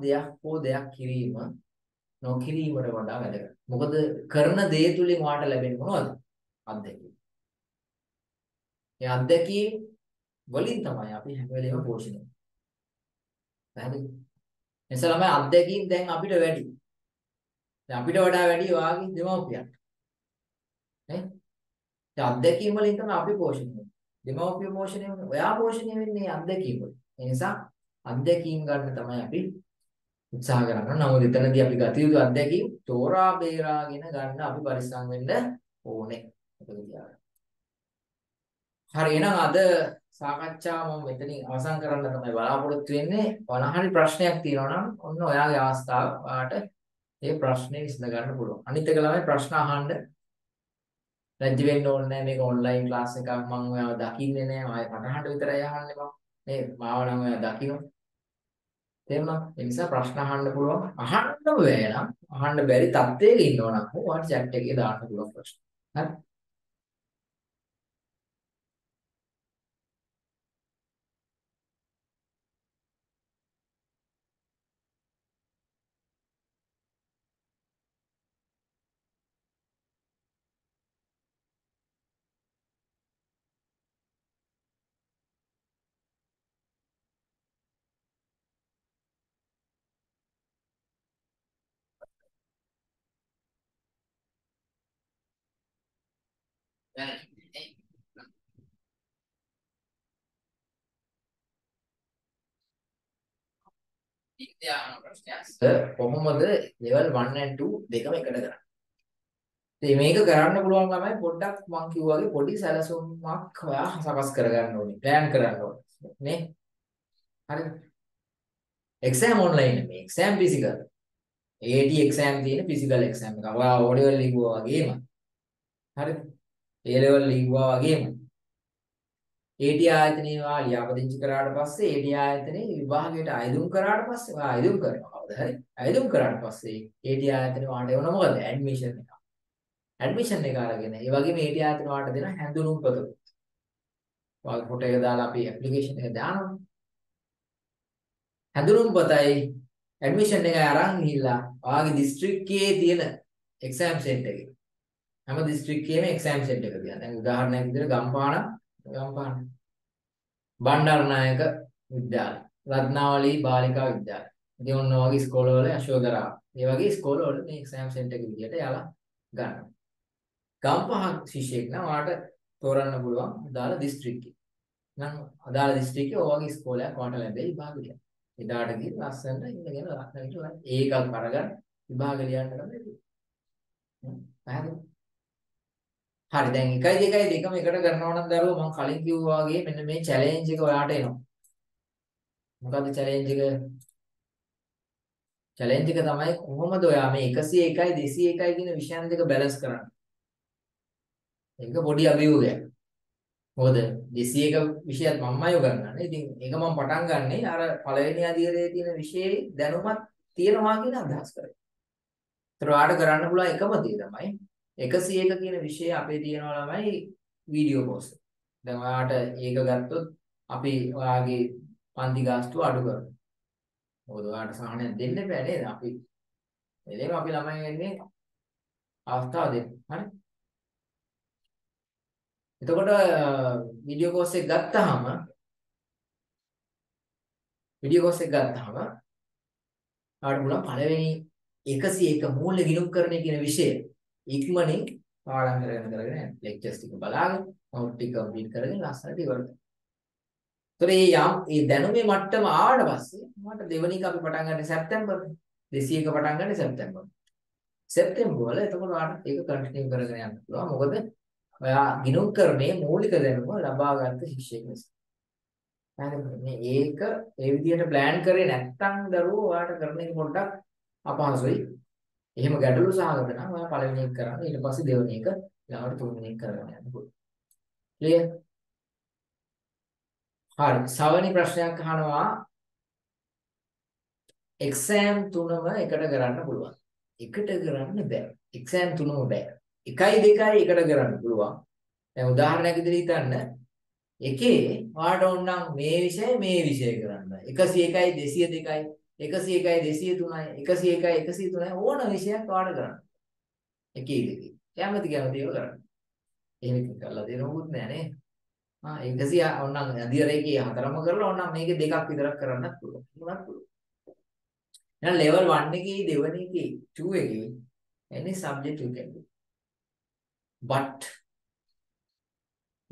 you think? No kiri, whatever. Because the current day to live water eleven more. Addeki. Addeki, Volintama, I have a portion. එසලම අද්දකින් දැන් අපිට වැඩි. දැන් අපිට වඩා වැඩි වාගේ දෙමව්පියන්. නේ? දැන් අද්දකින් වලින් තමයි අපි පෝෂණය වෙන්නේ. දෙමව්පිය පෝෂණය වෙන්නේ. ඔයා පෝෂණය වෙන්නේ අද්දකින් වල. ඒ නිසා අද්දකින් ගන්න තමයි අපි උත්සාහ කරන්නේ. නමුත් එතනදී අපි ගත යුතු අද්දකින් තෝරා බේරාගෙන ගන්න අපි පරිස්සම් වෙන්න ඕනේ. හරි එහෙනම් අද සාකච්ඡාව මම මෙතනින් අවසන් කරන්න තමයි බලාපොරොත්තු වෙන්නේ. මොන හරි ප්‍රශ්නයක් තියෙනවා නම් ඔන්න ඔයාගේ අවස්ථාව ඔයාට ඒ ප්‍රශ්නේ විසඳ ගන්න පුළුවන්. අනිත් එක ළමයි ප්‍රශ්න අහන්න ලැජ්ජ වෙන්න ඕනේ නැහැ. මේක ඔන්ලයින් ක්ලාස් එකක් මම ඔයාව දකින්නේ නැහැ. ආයෙ පටහට විතරයි අහන්නේ මම. මේ මාව නම් ඔයා දකින්න. තේරුණා? ඒ නිසා ප්‍රශ්න අහන්න පුළුවන්. අහන්න බැහැ නම් අහන්න බැරි තත්ත්වයක ඉන්නවා නම් ඔයාට chat එකේ දාන්න පුළුවන් ප්‍රශ්න. හරි? Yeah. Sir, level one and two, they come together. They make a grand blue my product monkey or police alasum mark Savaskarano, plan Karano. Exam online, exam physical. A T exam, physical exam, audio lingo game. A-level ලිව්වා වගේම A T ආයතනයේ වා ලියාපදිංචි කරාට පස්සේ A T ආයතනයේ විභාගයට අයදුම් කරාට පස්සේ ආ අයදුම් කරනවා කවුද හරි අයදුම් කරාට පස්සේ A T ආයතනයේ වාට එවන මොකද ඇඩ්මිෂන් එක ඇඩ්මිෂන් එක අරගෙන ඒ වගේම A T ආයතනයේ වාට දෙන හැඳුනුම් පොත වාල් ෆොටෝ එක දාලා අපි ඇප්ලිකේෂන් එක දානවා හැඳුනුම් පොතයි ඇඩ්මිෂන් එක අරන් ගිහිල්ලා වාගේ දිස්ත්‍රික්කයේ තියෙන එක්සෑම් සෙන්ටර් එකේ I'm a district came exam set together and Garden Gampana Gampana Bandar Naika with that Radnavali Balika with that. They don't know his color, Ashogara. They were his color, the exam set together. Yala Gun Gampa she shake now water Torana Bulam, Dala district. Now Dala district or his color, quarter and day Bagalia. The data give last Sunday again, a gal paragon, Bagalia. හරි දැන් එකයි දෙකයි දෙකම එකට කරනවා නම් දරුවෝ මම කලින් කිව්වා වගේ මෙන්න මේ චැලෙන්ජ් එක ඔයාට එනවා. මොකද්ද චැලෙන්ජ් එක? චැලෙන්ජ් එක තමයි කොහොමද ඔයා මේ එකසිය එකයි දෙසිය එකයි කියන විෂයන් දෙක බැලන්ස් කරන්නේ. ඒක පොඩි අභියෝගයක්. මොකද දෙසියක විෂයත් මමමයි උගන්වන්නේ. ඉතින් ඒක මම පටන් ගන්නේ අර පළවෙනි අධ්‍යයනයේ තියෙන විෂයේ දැනුමක් තියනවා කියන අදහස් කරගෙන. ඒතර ඔයාලට කරන්න පුළුවන් එකම දේ තමයි එකසියක කියන විෂය අපේ තියෙනවා ළමයි වීඩියෝ කෝස්. දැන් ඔයාලට ඒක ගත්තොත් අපි ඔයාගේ පන්ති ගාස්තුව අඩු කරනවා. මොකද ඔයාලට සාහනයක් දෙන්න බෑ නේද? අපි එලෙම අපි ළමයි වෙන්නේ අවස්ථාව දෙන්න. හරි? එතකොට වීඩියෝ කෝස් එක ගත්තාම වීඩියෝ කෝස් එක ගත්තාම ආවට මුල පළවෙනි එකසියක මූල්‍ය ගිණුම්කරණය කියන විෂය ඉක්මනින් පාඩම් කරගෙන කරගෙන ලෙක්චර්ස් ටික බලාගෙන නෝට් ටික කම්ප්ලීට් කරගෙන ලස්සනට ඉවර කරනවා. ඒතර මේ යම් මේ දැනුමේ මට්ටම ආවට පස්සේ මට දෙවනි එක අපි පටන් ගන්න සැප්තැම්බර් දෙසියක පටන් ගන්න සැප්තැම්බර්. සැප්තැම්බර් වල එතකොට ආට ඒක කන්ටිනියු කරගෙන යන්න පුළුවන්. මොකද ඔයා ගිණුම් කරන්නේ මූලික දැනුම ලබාගත් ශිෂ්‍යයෙක් නිසා. නැත්නම් මේක ඒ විදිහට plan කරේ නැත්නම් දරුවෝ ඔයාට කරන එක පොඩ්ඩක් අපහසුයි. එහෙම ගැටලු සාගත නම් ඔයා පළවෙනි එක කරන්නේ ඊට පස්සේ දෙවෙනි එක ඊළඟට තුන්වෙනි එක කරගෙන යන්න පුළුවන්. ක්ලියර්? හරි. සවනි ප්‍රශ්නයක් අහනවා. exam තුනම එකට කරන්න පුළුවන්. එකට කරන්න බෑ. exam තුනම බෑ. එකයි දෙකයි එකට කරන්න පුළුවන්. දැන් උදාහරණයක් විදිහට හිතන්න. එකේ වාට ඕනනම් මේ විෂය මේ විෂය කරන්න. එකසිය එකයි දෙසිය දෙකයි එකසිය එකයි දෙසිය තුනයි ඕන විෂයක් වාට කරන්න. එකේ දෙකේ. කැමති කැමති ඒවා කරන්න. එහෙම කරලා දෙනවොත් නෑ නේ. ආ එකසිය ඕනනම් අධ්‍යයනයේ හතරම කරලා ඕනනම් මේකේ දෙකක් විතරක් කරන්නත් පුළුවන්. ඒවත් පුළුවන්. එහෙනම් level one එකේ දෙවෙනි එකේ two එකේ any subject you can do. But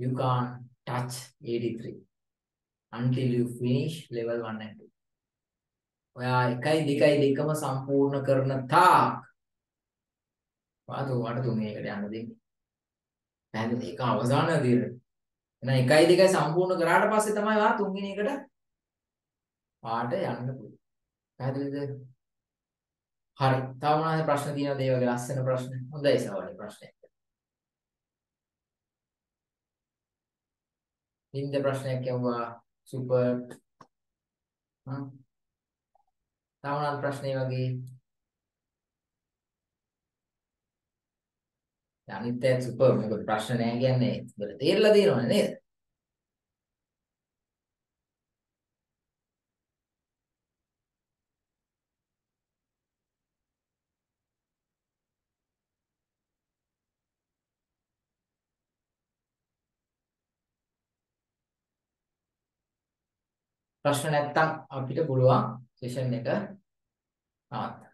you can't touch eighty-three until you finish level one and two. Well, kai dikai dikama sampurna karna thaak. Paatu waata thune ekata yanna denne. Naha eka avasana diyala. Ena ekai dikai sampurna karata passe thamai wa thungene ekata paata yanna puluwa. Pahathilida? Hari. Thawa monada prashna thiyenawada e wage lassana prashna? Hondai sawane prashnayak. In the prashnayak yawa super huh thawana prashne wage yanith e super මොකද ප්‍රශ්න නෑ කියන්නේ උඹට තේරලා තියෙනවනේ නේද ප්‍රශ්න නැත්තම් අපිට පුළුවන් session එක නවත්තන්න.